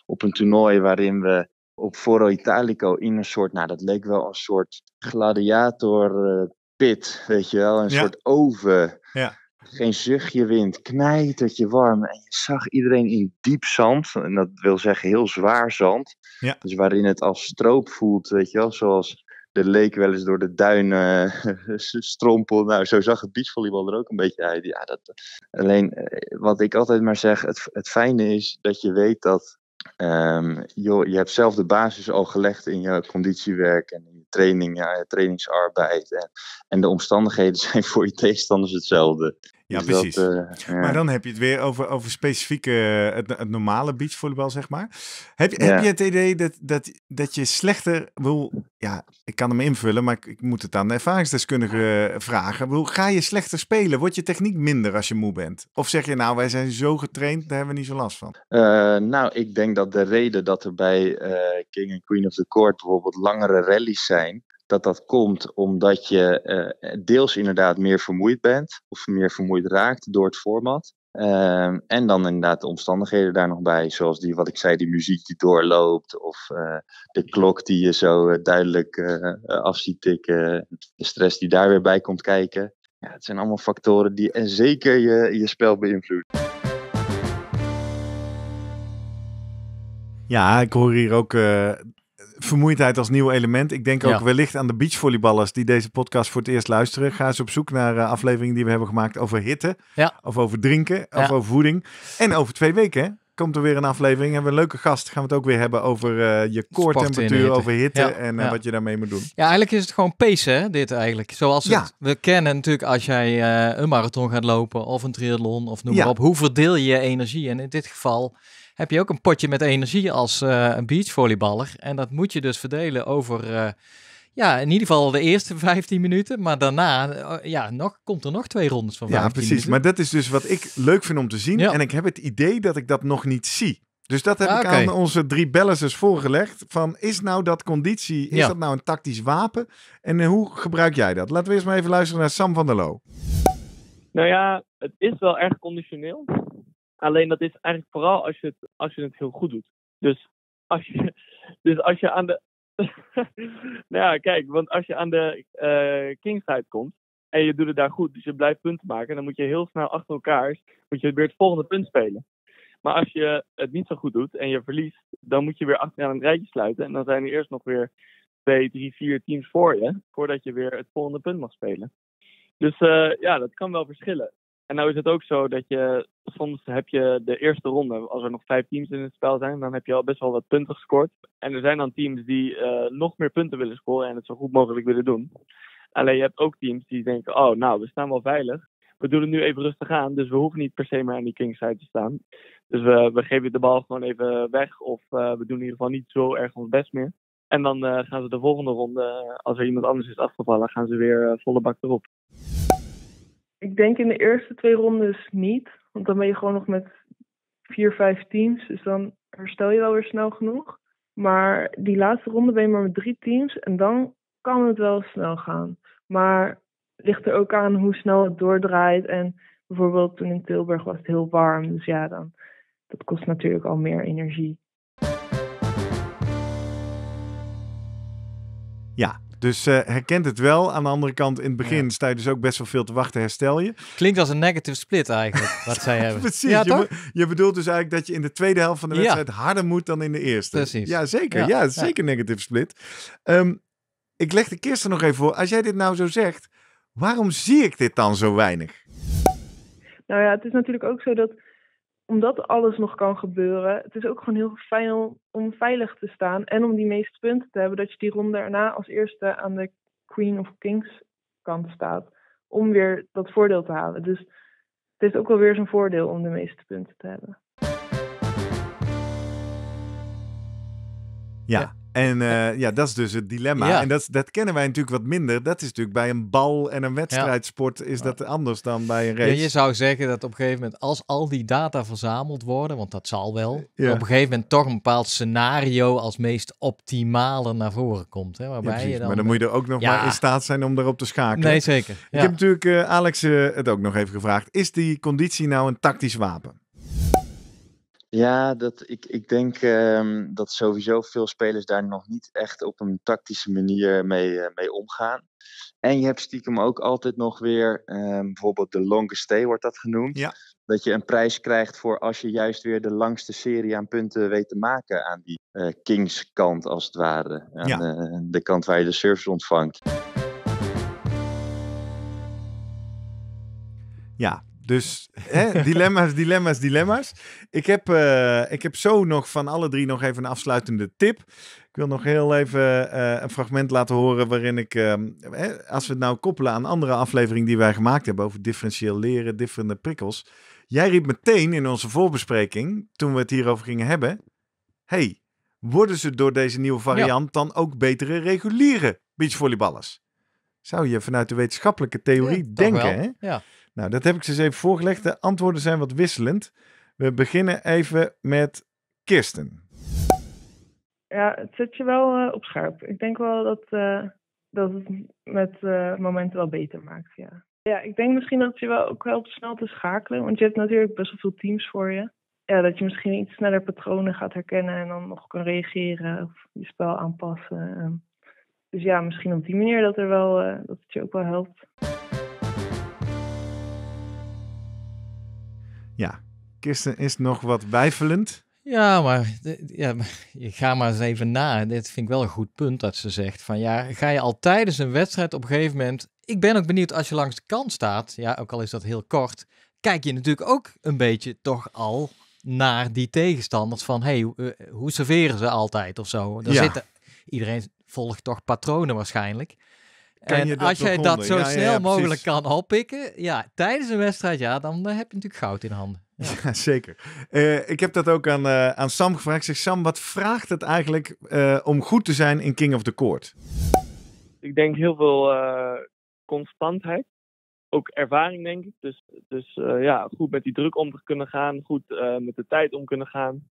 op een toernooi waarin we op Foro Italico in een soort... dat leek wel een soort gladiatorpit, weet je wel. Een soort oven. Ja. Geen zuchtje wind, knijtertje warm. En je zag iedereen in diep zand. En dat wil zeggen heel zwaar zand. Ja. Dus waarin het als stroop voelt, weet je wel. Zoals... de leek wel eens door de duinen strompel. Zo zag het beachvolleybal er ook een beetje uit. Ja, wat ik altijd maar zeg, het fijne is dat je weet dat je hebt zelf de basis al gelegd in je conditiewerk en in je training, trainingsarbeid. En de omstandigheden zijn voor je tegenstanders hetzelfde. Ja, dus precies. Maar dan heb je het weer over specifieke, het normale beachvolleybal, zeg maar. Heb je het idee dat je slechter wil... Ja, ik kan hem invullen, maar ik moet het aan de ervaringsdeskundige vragen. Ga je slechter spelen? Wordt je techniek minder als je moe bent? Of zeg je, wij zijn zo getraind, daar hebben we niet zo last van? Ik denk dat de reden dat er bij King and Queen of the Court bijvoorbeeld langere rallies zijn... dat komt omdat je deels inderdaad meer vermoeid bent of meer vermoeid raakt door het format. En dan inderdaad de omstandigheden daar nog bij, zoals die muziek die doorloopt of de klok die je zo duidelijk af ziet tikken, de stress die daar weer bij komt kijken. Ja, het zijn allemaal factoren die zeker je spel beïnvloeden. Ja, ik hoor hier ook... vermoeidheid als nieuw element. Ik denk ook wellicht aan de beachvolleyballers die deze podcast voor het eerst luisteren. Ga eens op zoek naar afleveringen die we hebben gemaakt over hitte. Ja. Of over drinken. Of over voeding. En over 2 weken komt er weer een aflevering. Hebben we een leuke gast. Gaan we het ook weer hebben over je koortemperatuur, over hitte en wat je daarmee moet doen. Ja, eigenlijk is het gewoon pace, hè, dit eigenlijk. Zoals we kennen natuurlijk als jij een marathon gaat lopen of een triathlon of noem maar op. Hoe verdeel je je energie? En in dit geval... heb je ook een potje met energie als een beachvolleyballer. En dat moet je dus verdelen over, in ieder geval de eerste 15 minuten. Maar daarna komt er nog 2 rondes van 15 minuten. Ja, precies. Maar dat is dus wat ik leuk vind om te zien. Ja. En ik heb het idee dat ik dat nog niet zie. Dus dat heb ik aan onze 3 balancers voorgelegd. Van, is nou dat conditie, is dat nou een tactisch wapen? En hoe gebruik jij dat? Laten we eerst maar even luisteren naar Sam van der Loo. Nou ja, het is wel erg conditioneel. Alleen dat is eigenlijk vooral als je het heel goed doet. Dus als je aan de... want als je aan de kingside komt en je doet het daar goed, dus je blijft punten maken, dan moet je heel snel achter elkaar weer het volgende punt spelen. Maar als je het niet zo goed doet en je verliest, dan moet je weer achteraan een rijtje sluiten. En dan zijn er eerst nog weer 2, 3, 4 teams voor je, voordat je weer het volgende punt mag spelen. Dus dat kan wel verschillen. En nou is het ook zo dat je soms heb je de eerste ronde, als er nog 5 teams in het spel zijn, dan heb je al best wel wat punten gescoord. En er zijn dan teams die nog meer punten willen scoren en het zo goed mogelijk willen doen. Alleen je hebt ook teams die denken, oh nou, we staan wel veilig. We doen het nu even rustig aan, dus we hoeven niet per se meer aan die kingside te staan. Dus we geven de bal gewoon even weg of we doen in ieder geval niet zo erg ons best meer. En dan gaan ze de volgende ronde, als er iemand anders is afgevallen, gaan ze weer volle bak erop. Ik denk in de eerste 2 rondes niet. Want dan ben je gewoon nog met 4-5 teams. Dus dan herstel je wel weer snel genoeg. Maar die laatste ronde ben je maar met 3 teams. En dan kan het wel snel gaan. Maar het ligt er ook aan hoe snel het doordraait. En bijvoorbeeld toen in Tilburg was het heel warm. Dus ja, dan, dat kost natuurlijk al meer energie. Ja. Dus herkent het wel. Aan de andere kant, in het begin sta je dus ook best wel veel te wachten, herstel je. Klinkt als een negative split eigenlijk, wat zij hebben. Precies. Ja, je bedoelt dus eigenlijk dat je in de tweede helft van de wedstrijd harder moet dan in de eerste. Precies. Ja, zeker. Ja, ja, zeker negative split. Ik leg de Kirsten nog even voor. Als jij dit nou zo zegt, waarom zie ik dit dan zo weinig? Nou ja, het is natuurlijk ook zo dat, omdat alles nog kan gebeuren, het is ook gewoon heel fijn om veilig te staan en om die meeste punten te hebben, dat je die ronde daarna als eerste aan de Queen of Kings kant staat, om weer dat voordeel te halen. Dus het is ook wel weer zijn voordeel om de meeste punten te hebben. Ja. En dat is dus het dilemma. Ja. En dat kennen wij natuurlijk wat minder. Dat is natuurlijk bij een bal en een wedstrijdsport is dat anders dan bij een race. Ja, je zou zeggen dat op een gegeven moment, als al die data verzameld worden, want dat zal wel, op een gegeven moment toch een bepaald scenario als meest optimale naar voren komt. Hè, waarbij je dan... Maar dan moet je er ook nog maar in staat zijn om daarop te schakelen. Nee, zeker. Ja. Ik heb natuurlijk Alex het ook nog even gevraagd. Is die conditie nou een tactisch wapen? Ja, ik denk dat sowieso veel spelers daar nog niet echt op een tactische manier mee omgaan. En je hebt stiekem ook altijd nog weer, bijvoorbeeld de longest stay wordt dat genoemd. Ja. Dat je een prijs krijgt voor als je juist weer de langste serie aan punten weet te maken aan die kingskant als het ware. Aan de kant waar je de service ontvangt. Ja. Dus dilemma's. Ik heb zo nog van alle 3 nog even een afsluitende tip. Ik wil nog heel even een fragment laten horen waarin ik, als we het nou koppelen aan andere aflevering die wij gemaakt hebben over differentieel leren, differende prikkels. Jij riep meteen in onze voorbespreking, toen we het hierover gingen hebben, hey, worden ze door deze nieuwe variant dan ook betere reguliere beachvolleyballers? Zou je vanuit de wetenschappelijke theorie denken, hè? Ja. Nou, dat heb ik ze eens even voorgelegd. De antwoorden zijn wat wisselend. We beginnen even met Kirsten. Ja, het zet je wel op scherp. Ik denk wel dat het met momenten wel beter maakt, ja. Ja, ik denk misschien dat het je wel ook helpt snel te schakelen. Want je hebt natuurlijk best wel veel teams voor je. Ja, dat je misschien iets sneller patronen gaat herkennen en dan nog kan reageren of je spel aanpassen. Dus ja, misschien op die manier dat het je ook wel helpt. Ja, Kirsten is nog wat weifelend. Maar ga maar eens even na. Dit vind ik wel een goed punt dat ze zegt. Van ja, ga je al tijdens een wedstrijd op een gegeven moment... Ik ben ook benieuwd als je langs de kant staat. Ja, ook al is dat heel kort. Kijk je natuurlijk ook een beetje toch al naar die tegenstanders. Van hoe serveren ze altijd of zo. Iedereen volgt toch patronen waarschijnlijk. En als jij dat zo snel mogelijk kan oppikken, tijdens een wedstrijd, dan heb je natuurlijk goud in handen. Ja. Ja, zeker. Ik heb dat ook aan Sam gevraagd. Ik zeg, Sam, wat vraagt het eigenlijk om goed te zijn in King of the Court? Ik denk heel veel constantheid. Ook ervaring, denk ik. Dus goed met die druk om te kunnen gaan. Goed met de tijd om kunnen gaan.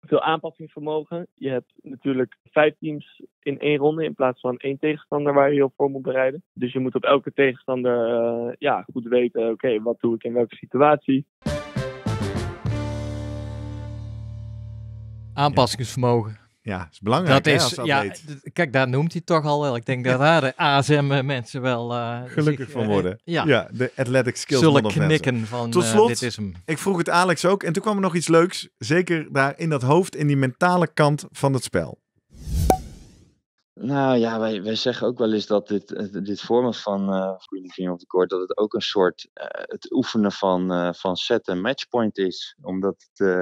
Veel aanpassingsvermogen. Je hebt natuurlijk 5 teams in 1 ronde in plaats van 1 tegenstander waar je op voor moet bereiden. Dus je moet op elke tegenstander goed weten, oké, wat doe ik in welke situatie. Aanpassingsvermogen. Ja, dat is belangrijk. Dat is, kijk, daar noemt hij toch al wel. Ik denk dat daar de ASM-mensen wel... gelukkig van worden. De Athletic Skills Model mensen. Zullen knikken van tot slot, dit is hem. Ik vroeg het Alex ook. En toen kwam er nog iets leuks. Zeker daar in dat hoofd, in die mentale kant van het spel. Nou ja, wij zeggen ook wel eens dat dit format van Queen & King of the Court, dat het ook een soort het oefenen van set en matchpoint is. Omdat het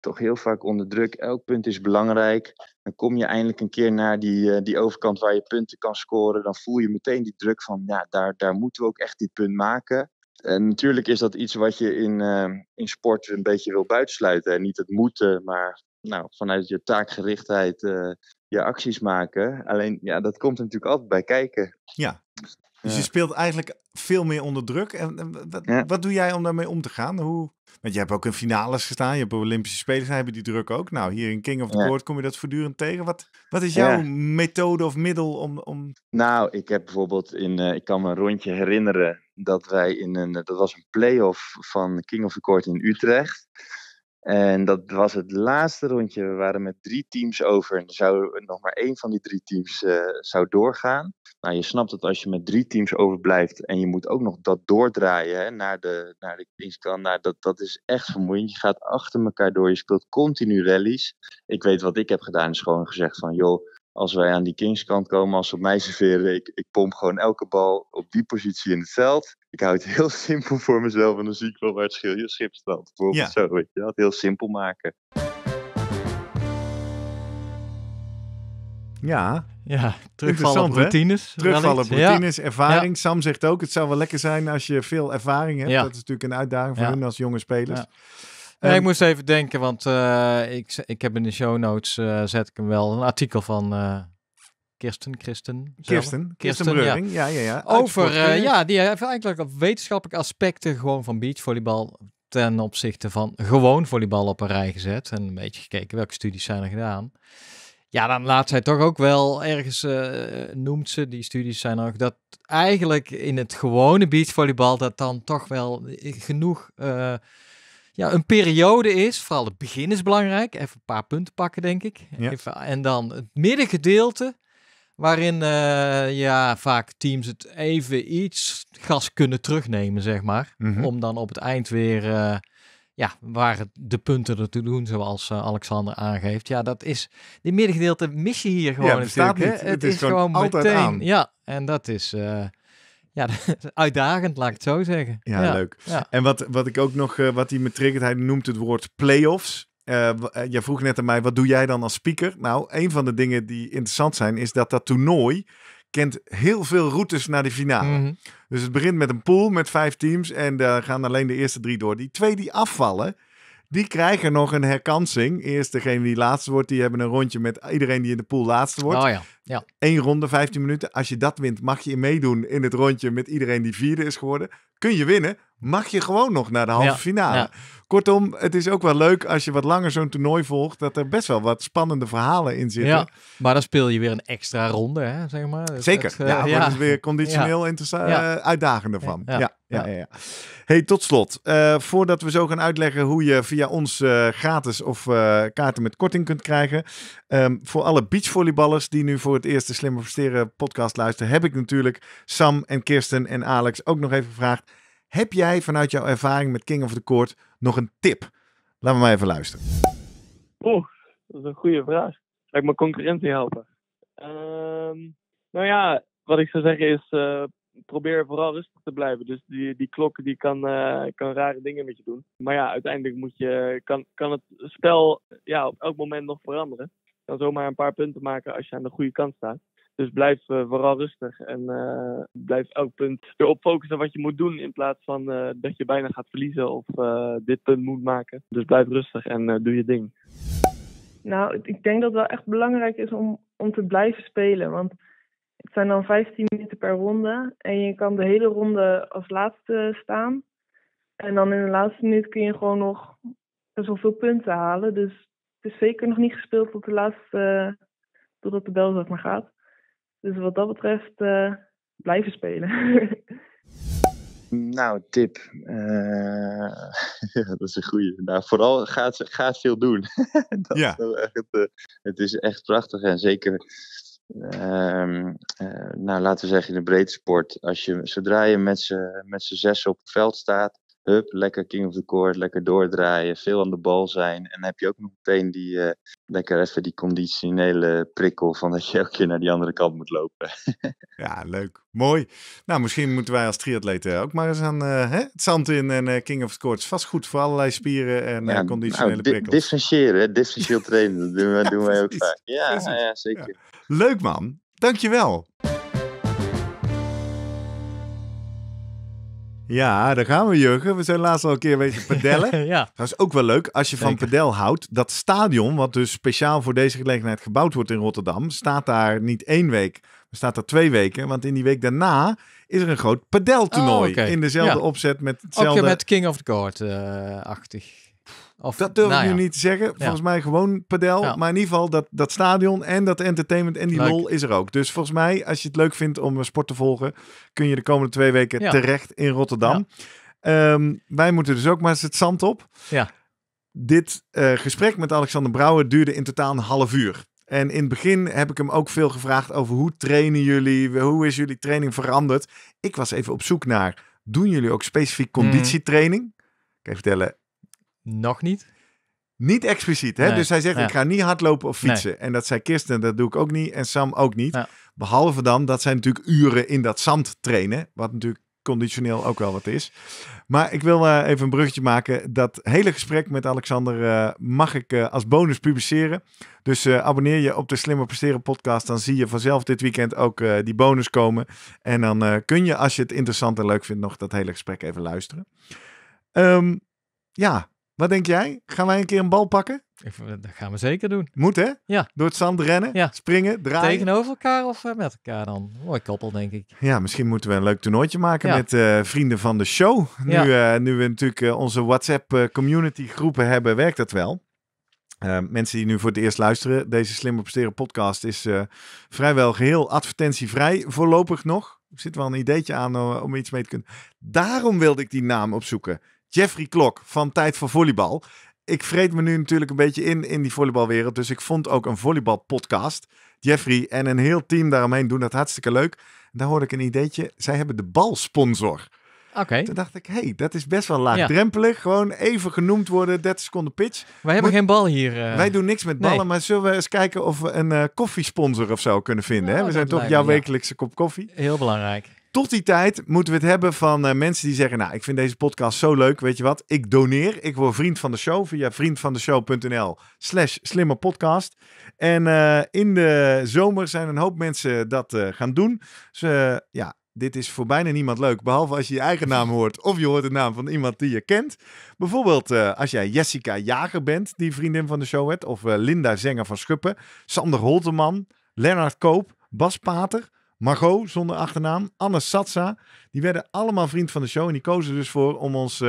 toch heel vaak onder druk, elk punt is belangrijk. Dan kom je eindelijk een keer naar die overkant waar je punten kan scoren. Dan voel je meteen die druk van, ja, daar moeten we ook echt dit punt maken. En natuurlijk is dat iets wat je in sport een beetje wil buitensluiten. En niet het moeten, maar nou, vanuit je taakgerichtheid je acties maken. Alleen, ja, dat komt er natuurlijk altijd bij kijken. Ja, dus je speelt eigenlijk veel meer onder druk. Wat doe jij om daarmee om te gaan? Want je hebt ook in finales gestaan, je hebt Olympische Spelers, hebben die druk ook. Nou, hier in King of the Court kom je dat voortdurend tegen. Wat is jouw methode of middel om... Nou, ik heb bijvoorbeeld ik kan me een rondje herinneren dat wij dat was een play-off van King of the Court in Utrecht. En dat was het laatste rondje. We waren met 3 teams over. En nog maar 1 van die 3 teams zou doorgaan. Nou, je snapt dat als je met 3 teams overblijft en je moet ook nog dat doordraaien, hè, naar de kingskant, dat is echt vermoeiend. Je gaat achter elkaar door. Je speelt continu rallies. Ik weet wat ik heb gedaan, is gewoon gezegd van, joh, als wij aan die kingskant komen, als ze op mij serveren, ik pomp gewoon elke bal op die positie in het veld. Ik hou het heel simpel voor mezelf en dan zie ik wel waar het schip staat. Bijvoorbeeld zo, weet je, dat heel simpel maken. Ja, terugvallen op routines. Terugvallen op routines, ervaring. Ja. Sam zegt ook, het zou wel lekker zijn als je veel ervaring hebt. Ja. Dat is natuurlijk een uitdaging voor hun als jonge spelers. Ja. Ik moest even denken, want ik heb in de show notes, zet ik hem wel, een artikel van Kirsten Bröring. Ja. Over, die heeft eigenlijk op wetenschappelijke aspecten gewoon van beachvolleybal ten opzichte van gewoon volleybal op een rij gezet. En een beetje gekeken welke studies zijn er gedaan. Ja, dan laat zij toch ook wel ergens, noemt ze, die studies zijn ook, dat eigenlijk in het gewone beachvolleybal dat dan toch wel genoeg... een periode is, vooral het begin is belangrijk. Even een paar punten pakken, denk ik. Ja. Even, en dan het middengedeelte, waarin vaak teams het even iets gas kunnen terugnemen, zeg maar. Mm-hmm. Om dan op het eind weer, waar het de punten ertoe doen, zoals Alexander aangeeft. Ja, dat is, dit middengedeelte mis je hier gewoon natuurlijk. Niet. Het is gewoon altijd meteen aan. Ja, en dat is... uitdagend, laat ik het zo zeggen. Ja, ja. Leuk. Ja. En wat ik ook nog, wat hij me triggert, hij noemt het woord play-offs. Jij vroeg net aan mij, wat doe jij dan als speaker? Nou, een van de dingen die interessant zijn, is dat toernooi kent heel veel routes naar de finale. Mm-hmm. Dus het begint met een pool met 5 teams en daar gaan alleen de eerste 3 door. Die 2 die afvallen, die krijgen nog een herkansing. Eerst degene die laatste wordt, die hebben een rondje met iedereen die in de pool laatste wordt. Oh ja. Ja. 1 ronde, 15 minuten. Als je dat wint, mag je meedoen in het rondje met iedereen die 4e is geworden. Kun je winnen, mag je gewoon nog naar de halve finale. Ja. Kortom, het is ook wel leuk als je wat langer zo'n toernooi volgt, dat er best wel wat spannende verhalen in zitten. Ja, maar dan speel je weer een extra ronde, hè, zeg maar. Dus zeker, dat is weer conditioneel uitdagender van. Ja. Hey, tot slot, voordat we zo gaan uitleggen hoe je via ons gratis of kaarten met korting kunt krijgen, voor alle beachvolleyballers die nu voor het eerst de Slimmer Presteren podcast luisteren, heb ik natuurlijk Sam en Kirsten en Alex ook nog even gevraagd. Heb jij vanuit jouw ervaring met King of the Court nog een tip? Laten we maar even luisteren. Oeh, dat is een goede vraag. Ga ik mijn concurrentie helpen? Wat ik zou zeggen is, probeer vooral rustig te blijven. Dus die klok die kan rare dingen met je doen. Maar ja, uiteindelijk kan het spel op elk moment nog veranderen. Je kan zomaar een paar punten maken als je aan de goede kant staat. Dus blijf vooral rustig en blijf elk punt erop focussen wat je moet doen, in plaats van dat je bijna gaat verliezen of dit punt moet maken. Dus blijf rustig en doe je ding. Nou, ik denk dat het wel echt belangrijk is om te blijven spelen. Want het zijn dan 15 minuten per ronde en je kan de hele ronde als laatste staan. En dan in de laatste minuut kun je gewoon nog zoveel punten halen. Dus het is zeker nog niet gespeeld tot de laatste, totdat de bel zeg maar gaat. Dus wat dat betreft, blijven spelen. Nou, tip. Dat is een goeie. Nou, vooral ga veel doen. Het is echt prachtig. En zeker, laten we zeggen in de breedte sport. Zodra je met z'n 6 op het veld staat, Hup, lekker King of the Court, lekker doordraaien, veel aan de bal zijn. En dan heb je ook nog meteen die lekker even die conditionele prikkel van dat je elke keer naar die andere kant moet lopen. Ja, leuk. Mooi. Nou, misschien moeten wij als triatleten ook maar eens aan het zand in en King of the Court is vast goed voor allerlei spieren en conditionele prikkels. Differentiëren, differentieel trainen, dat doen, ja, doen wij ook vaak. Ja, ja, zeker. Ja. Leuk man, dankjewel. Ja, daar gaan we, Jurgen. We zijn laatst al een keer bezig padellen. Ja. Dat is ook wel leuk. Als je van padel houdt, dat stadion, wat dus speciaal voor deze gelegenheid gebouwd wordt in Rotterdam, staat daar niet 1 week, maar staat daar 2 weken. Want in die week daarna is er een groot padeltoernooi in dezelfde opzet met hetzelfde... Ook met King of the Court-achtig. Dat durf ik nu niet te zeggen. Volgens mij gewoon padel. Ja. Maar in ieder geval, dat stadion en dat entertainment en die lol is er ook. Dus volgens mij, als je het leuk vindt om sport te volgen, kun je de komende 2 weken terecht in Rotterdam. Ja. Wij moeten dus ook maar eens het zand op. Ja. Dit gesprek met Alexander Brouwer duurde in totaal 1,5 uur. En in het begin heb ik hem ook veel gevraagd over hoe trainen jullie? Hoe is jullie training veranderd? Ik was even op zoek naar, doen jullie ook specifiek conditietraining? Kan je vertellen... Nog niet. Niet expliciet, hè? Nee, dus hij zegt, ik ga niet hardlopen of fietsen. Nee. En dat zei Kirsten, dat doe ik ook niet. En Sam ook niet. Ja. Behalve dan, dat zijn natuurlijk uren in dat zand trainen. Wat natuurlijk conditioneel ook wel wat is. Maar ik wil even een bruggetje maken. Dat hele gesprek met Alexander mag ik als bonus publiceren. Dus abonneer je op de Slimmer Presteren Podcast. Dan zie je vanzelf dit weekend ook die bonus komen. En dan kun je, als je het interessant en leuk vindt, nog dat hele gesprek even luisteren. Ja. Wat denk jij? Gaan wij een keer een bal pakken? Dat gaan we zeker doen. Moet, hè? Ja. Door het zand rennen, springen, draaien. Tegenover elkaar of met elkaar dan? Mooi koppel, denk ik. Ja, misschien moeten we een leuk toernooitje maken met vrienden van de show. Ja. Nu we natuurlijk onze WhatsApp-community groepen hebben, werkt dat wel. Mensen die nu voor het eerst luisteren, deze Slimmer Presteren podcast is vrijwel geheel advertentievrij voorlopig nog. Er zit wel een ideetje aan om iets mee te kunnen. Daarom wilde ik die naam opzoeken. Jeffrey Klok van Tijd voor Volleybal. Ik vreet me nu natuurlijk een beetje in die volleybalwereld. Dus ik vond ook een volleybalpodcast. Jeffrey en een heel team daaromheen doen dat hartstikke leuk. En daar hoorde ik een ideetje. Zij hebben de balsponsor. Okay. Toen dacht ik, hey, dat is best wel laagdrempelig. Ja. Gewoon even genoemd worden, 30 seconden pitch. Wij hebben geen bal hier. Wij doen niks met ballen, maar zullen we eens kijken of we een koffiesponsor of zo kunnen vinden. Hè? We zijn toch jouw wekelijkse kop koffie. Heel belangrijk. Tot die tijd moeten we het hebben van mensen die zeggen, nou, ik vind deze podcast zo leuk, weet je wat, ik doneer. Ik word vriend van de show via vriendvandeshow.nl/slimmerpodcast. En in de zomer zijn een hoop mensen dat gaan doen. Dus dit is voor bijna niemand leuk, behalve als je je eigen naam hoort of je hoort de naam van iemand die je kent. Bijvoorbeeld als jij Jessica Jager bent, die vriendin van de show hebt, of Linda Zenger van Schuppen, Sander Holteman, Lennart Koop, Bas Pater, Margot, zonder achternaam, Anne Satsa, die werden allemaal vriend van de show. En die kozen dus voor om ons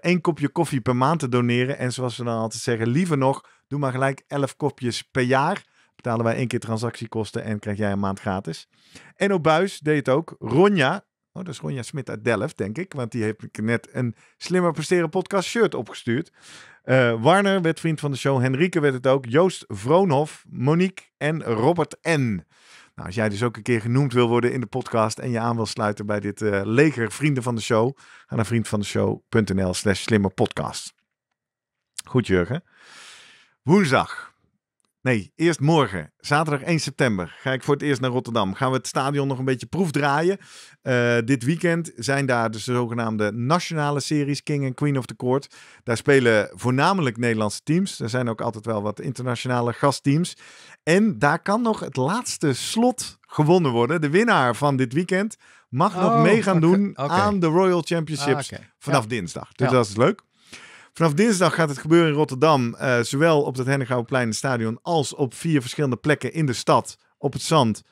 1 kopje koffie per maand te doneren. En zoals we dan altijd zeggen, liever nog, doe maar gelijk 11 kopjes per jaar. Betalen wij 1 keer transactiekosten en krijg jij een maand gratis. En op Buis deed het ook. Ronja, dat is Ronja Smit uit Delft, denk ik. Want die heb ik net een Slimmer Presteren podcast shirt opgestuurd. Warner werd vriend van de show. Henrike werd het ook. Joost Vroonhof, Monique en Robert N. Nou, als jij dus ook een keer genoemd wil worden in de podcast en je aan wil sluiten bij dit leger vrienden van de show, ga naar vriendvandeshow.nl/slimmerpodcast. Goed, Jurgen. Woensdag. Nee, eerst morgen. Zaterdag 1 september ga ik voor het eerst naar Rotterdam. Gaan we het stadion nog een beetje proefdraaien. Dit weekend zijn daar dus de zogenaamde nationale series King en Queen of the Court. Daar spelen voornamelijk Nederlandse teams. Er zijn ook altijd wel wat internationale gastteams. En daar kan nog het laatste slot gewonnen worden. De winnaar van dit weekend mag nog mee gaan doen aan de Royal Championships vanaf dinsdag. Dus dat is leuk. Vanaf dinsdag gaat het gebeuren in Rotterdam, zowel op het Henegouwenplein in het stadion als op 4 verschillende plekken in de stad, op het zand,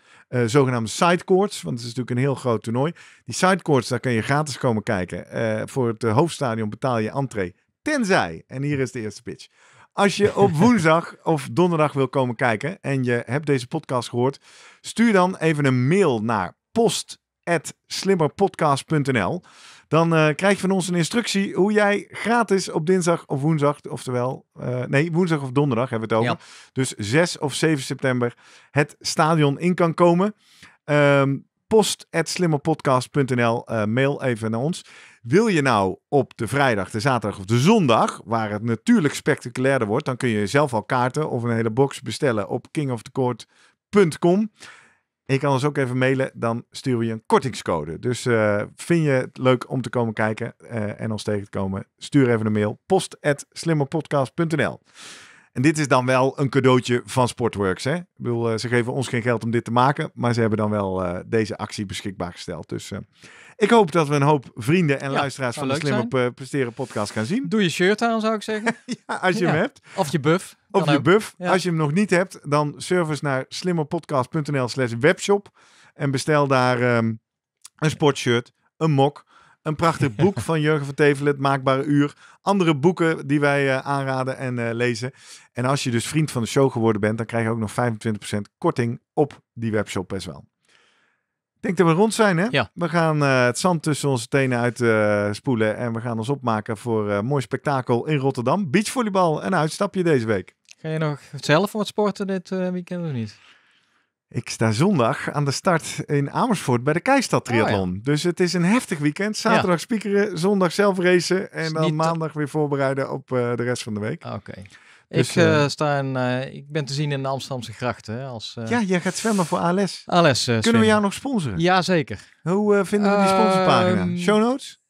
zogenaamde sidecourts, want het is natuurlijk een heel groot toernooi. Die sidecourts, daar kun je gratis komen kijken. Voor het hoofdstadion betaal je entree, tenzij, en hier is de eerste pitch, als je op woensdag of donderdag wil komen kijken en je hebt deze podcast gehoord, stuur dan even een mail naar post@slimmerpodcast.nl. Dan krijg je van ons een instructie hoe jij gratis op dinsdag of woensdag, oftewel, woensdag of donderdag hebben we het over. Ja. Dus 6 of 7 september het stadion in kan komen. post@slimmerpodcast.nl. Mail even naar ons. Wil je nou op de vrijdag, de zaterdag of de zondag, waar het natuurlijk spectaculairder wordt, dan kun je zelf al kaarten of een hele box bestellen op kingofthecourt.com. Ik kan ons ook even mailen, dan sturen we je een kortingscode. Dus vind je het leuk om te komen kijken en ons tegen te komen, stuur even een mail, post@slimmerpodcast.nl. En dit is dan wel een cadeautje van Sportworks. Hè? Ik bedoel, ze geven ons geen geld om dit te maken, maar ze hebben dan wel deze actie beschikbaar gesteld. Dus ik hoop dat we een hoop vrienden en luisteraars van de Slimmer Presteren Podcast gaan zien. Doe je shirt aan, zou ik zeggen. Als je hem hebt. Of je buff. Of je buff. Ja. Als je hem nog niet hebt, dan surf eens naar slimmerpodcast.nl/webshop en bestel daar een sportshirt, een mok, een prachtig boek van Jurgen van Teeffelen, Het Maakbare Uur. Andere boeken die wij aanraden en lezen. En als je dus vriend van de show geworden bent, dan krijg je ook nog 25% korting op die webshop best wel. Ik denk dat we rond zijn, hè? Ja. We gaan het zand tussen onze tenen uitspoelen. En we gaan ons opmaken voor een mooi spektakel in Rotterdam. Beachvolleybal en uitstapje deze week. Ga je nog zelf wat sporten dit weekend of niet? Ik sta zondag aan de start in Amersfoort bij de Keistad Triathlon. Oh, ja. Dus het is een heftig weekend. Zaterdag speakeren, zondag zelf racen en dus dan maandag weer voorbereiden op de rest van de week. Oké. Dus, ik ben te zien in de Amsterdamse grachten. Jij gaat zwemmen voor ALS. Kunnen we jou nog sponsoren? Jazeker. Hoe vinden we die sponsorpagina? Show notes?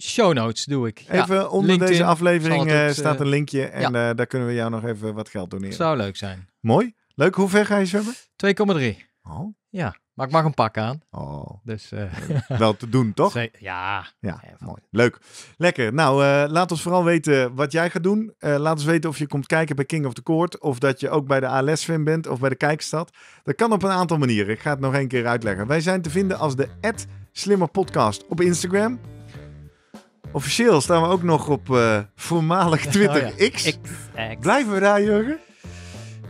Show notes doe ik. Even onder LinkedIn, deze aflevering staat een linkje en daar kunnen we jou nog even wat geld doneren. Zou leuk zijn. Mooi. Leuk, hoe ver ga je zwemmen? 2,3. Oh? Ja, maar ik mag een pak aan. Oh. Dus, wel te doen, toch? Ja, mooi. Leuk. Lekker. Nou, laat ons vooral weten wat jij gaat doen. Laat ons weten of je komt kijken bij King of the Court. Of dat je ook bij de ALS-fan bent of bij de Kijkstad. Dat kan op een aantal manieren. Ik ga het nog een keer uitleggen. Wij zijn te vinden als de @slimmerpodcast op Instagram. Officieel staan we ook nog op voormalig Twitter X. Blijven we daar, Jurgen?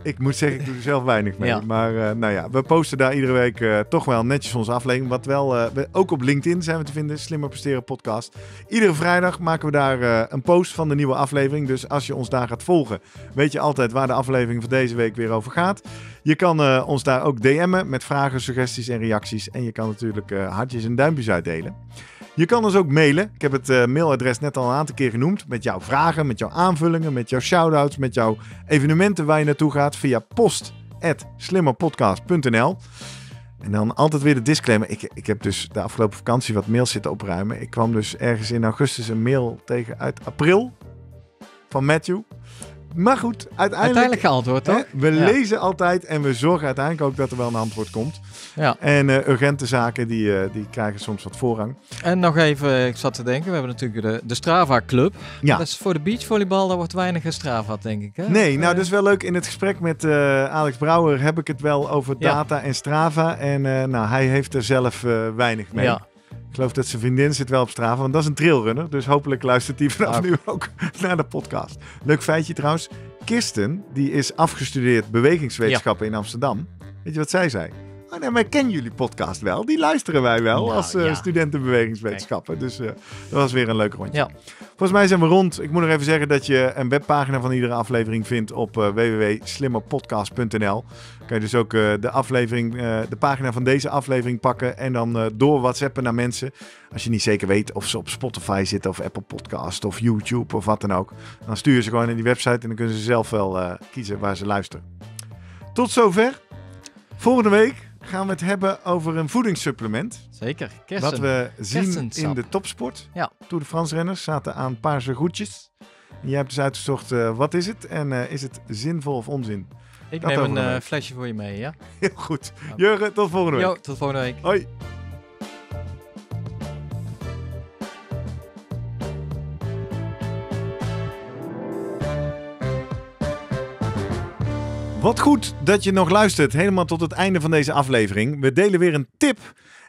Ik moet zeggen, ik doe er zelf weinig mee. Ja. Maar we posten daar iedere week toch wel netjes onze aflevering. Wat wel, ook op LinkedIn zijn we te vinden, Slimmer Presteren Podcast. Iedere vrijdag maken we daar een post van de nieuwe aflevering. Dus als je ons daar gaat volgen, weet je altijd waar de aflevering van deze week weer over gaat. Je kan ons daar ook DM'en met vragen, suggesties en reacties. En je kan natuurlijk hartjes en duimpjes uitdelen. Je kan ons ook mailen. Ik heb het mailadres net al een aantal keer genoemd. Met jouw vragen, met jouw aanvullingen, met jouw shout-outs, met jouw evenementen waar je naartoe gaat. Via post@slimmerpodcast.nl. En dan altijd weer de disclaimer. Ik heb dus de afgelopen vakantie wat mails zitten opruimen. Ik kwam dus ergens in augustus een mail tegen uit april van Matthew. Maar goed, uiteindelijk geantwoord, toch? We lezen altijd en we zorgen uiteindelijk ook dat er wel een antwoord komt. Ja. En urgente zaken, die krijgen soms wat voorrang. En nog even, ik zat te denken, we hebben natuurlijk de Strava Club. Ja. Dat is voor de beachvolleybal, daar wordt weinig gestrava, denk ik. Hè? Nee, nou dat is wel leuk. In het gesprek met Alex Brouwer heb ik het wel over data en Strava. En hij heeft er zelf weinig mee. Ja. Ik geloof dat zijn vriendin zit wel op Strava, want dat is een trailrunner. Dus hopelijk luistert hij vanaf nu ook naar de podcast. Leuk feitje trouwens. Kirsten, die is afgestudeerd bewegingswetenschappen in Amsterdam. Weet je wat zij zei? Oh nee, wij kennen jullie podcast wel. Die luisteren wij wel als studenten bewegingswetenschappen. Dus dat was weer een leuk rondje. Ja. Volgens mij zijn we rond. Ik moet nog even zeggen dat je een webpagina van iedere aflevering vindt op www.slimmerpodcast.nl. Kan je dus ook de pagina van deze aflevering pakken en dan door WhatsAppen naar mensen. Als je niet zeker weet of ze op Spotify zitten of Apple Podcast of YouTube of wat dan ook. Dan stuur je ze gewoon naar die website en dan kunnen ze zelf wel kiezen waar ze luisteren. Tot zover. Volgende week gaan we het hebben over een voedingssupplement. Zeker, kersen. Wat we zien in de topsport. Ja. Tour de France renners zaten aan paarse goedjes. En jij hebt dus uitgezocht, wat is het? En is het zinvol of onzin? Ik neem een flesje voor je mee, ja? Heel goed. Jurgen, tot volgende week. Jo, tot volgende week. Hoi. Wat goed dat je nog luistert, helemaal tot het einde van deze aflevering. We delen weer een tip.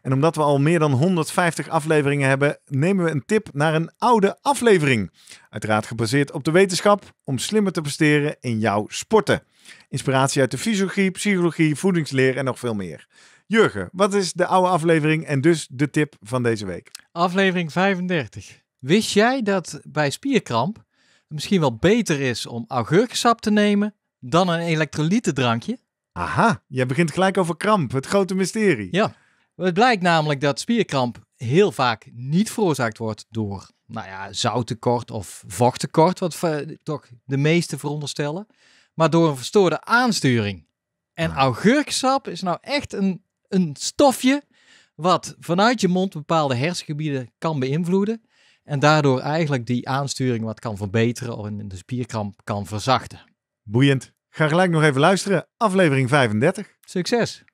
En omdat we al meer dan 150 afleveringen hebben, nemen we een tip naar een oude aflevering. Uiteraard gebaseerd op de wetenschap om slimmer te presteren in jouw sporten. Inspiratie uit de fysiologie, psychologie, voedingsleer en nog veel meer. Jurgen, wat is de oude aflevering en dus de tip van deze week? Aflevering 35. Wist jij dat bij spierkramp het misschien wel beter is om augurkensap te nemen dan een elektrolytendrankje? Aha, jij begint gelijk over kramp, het grote mysterie. Ja, Het blijkt namelijk dat spierkramp heel vaak niet veroorzaakt wordt door zouttekort of vochttekort, wat toch de meeste veronderstellen, maar door een verstoorde aansturing. En augurksap is nou echt een stofje wat vanuit je mond bepaalde hersengebieden kan beïnvloeden en daardoor eigenlijk die aansturing wat kan verbeteren of de spierkramp kan verzachten. Boeiend. Ga gelijk nog even luisteren. Aflevering 35. Succes!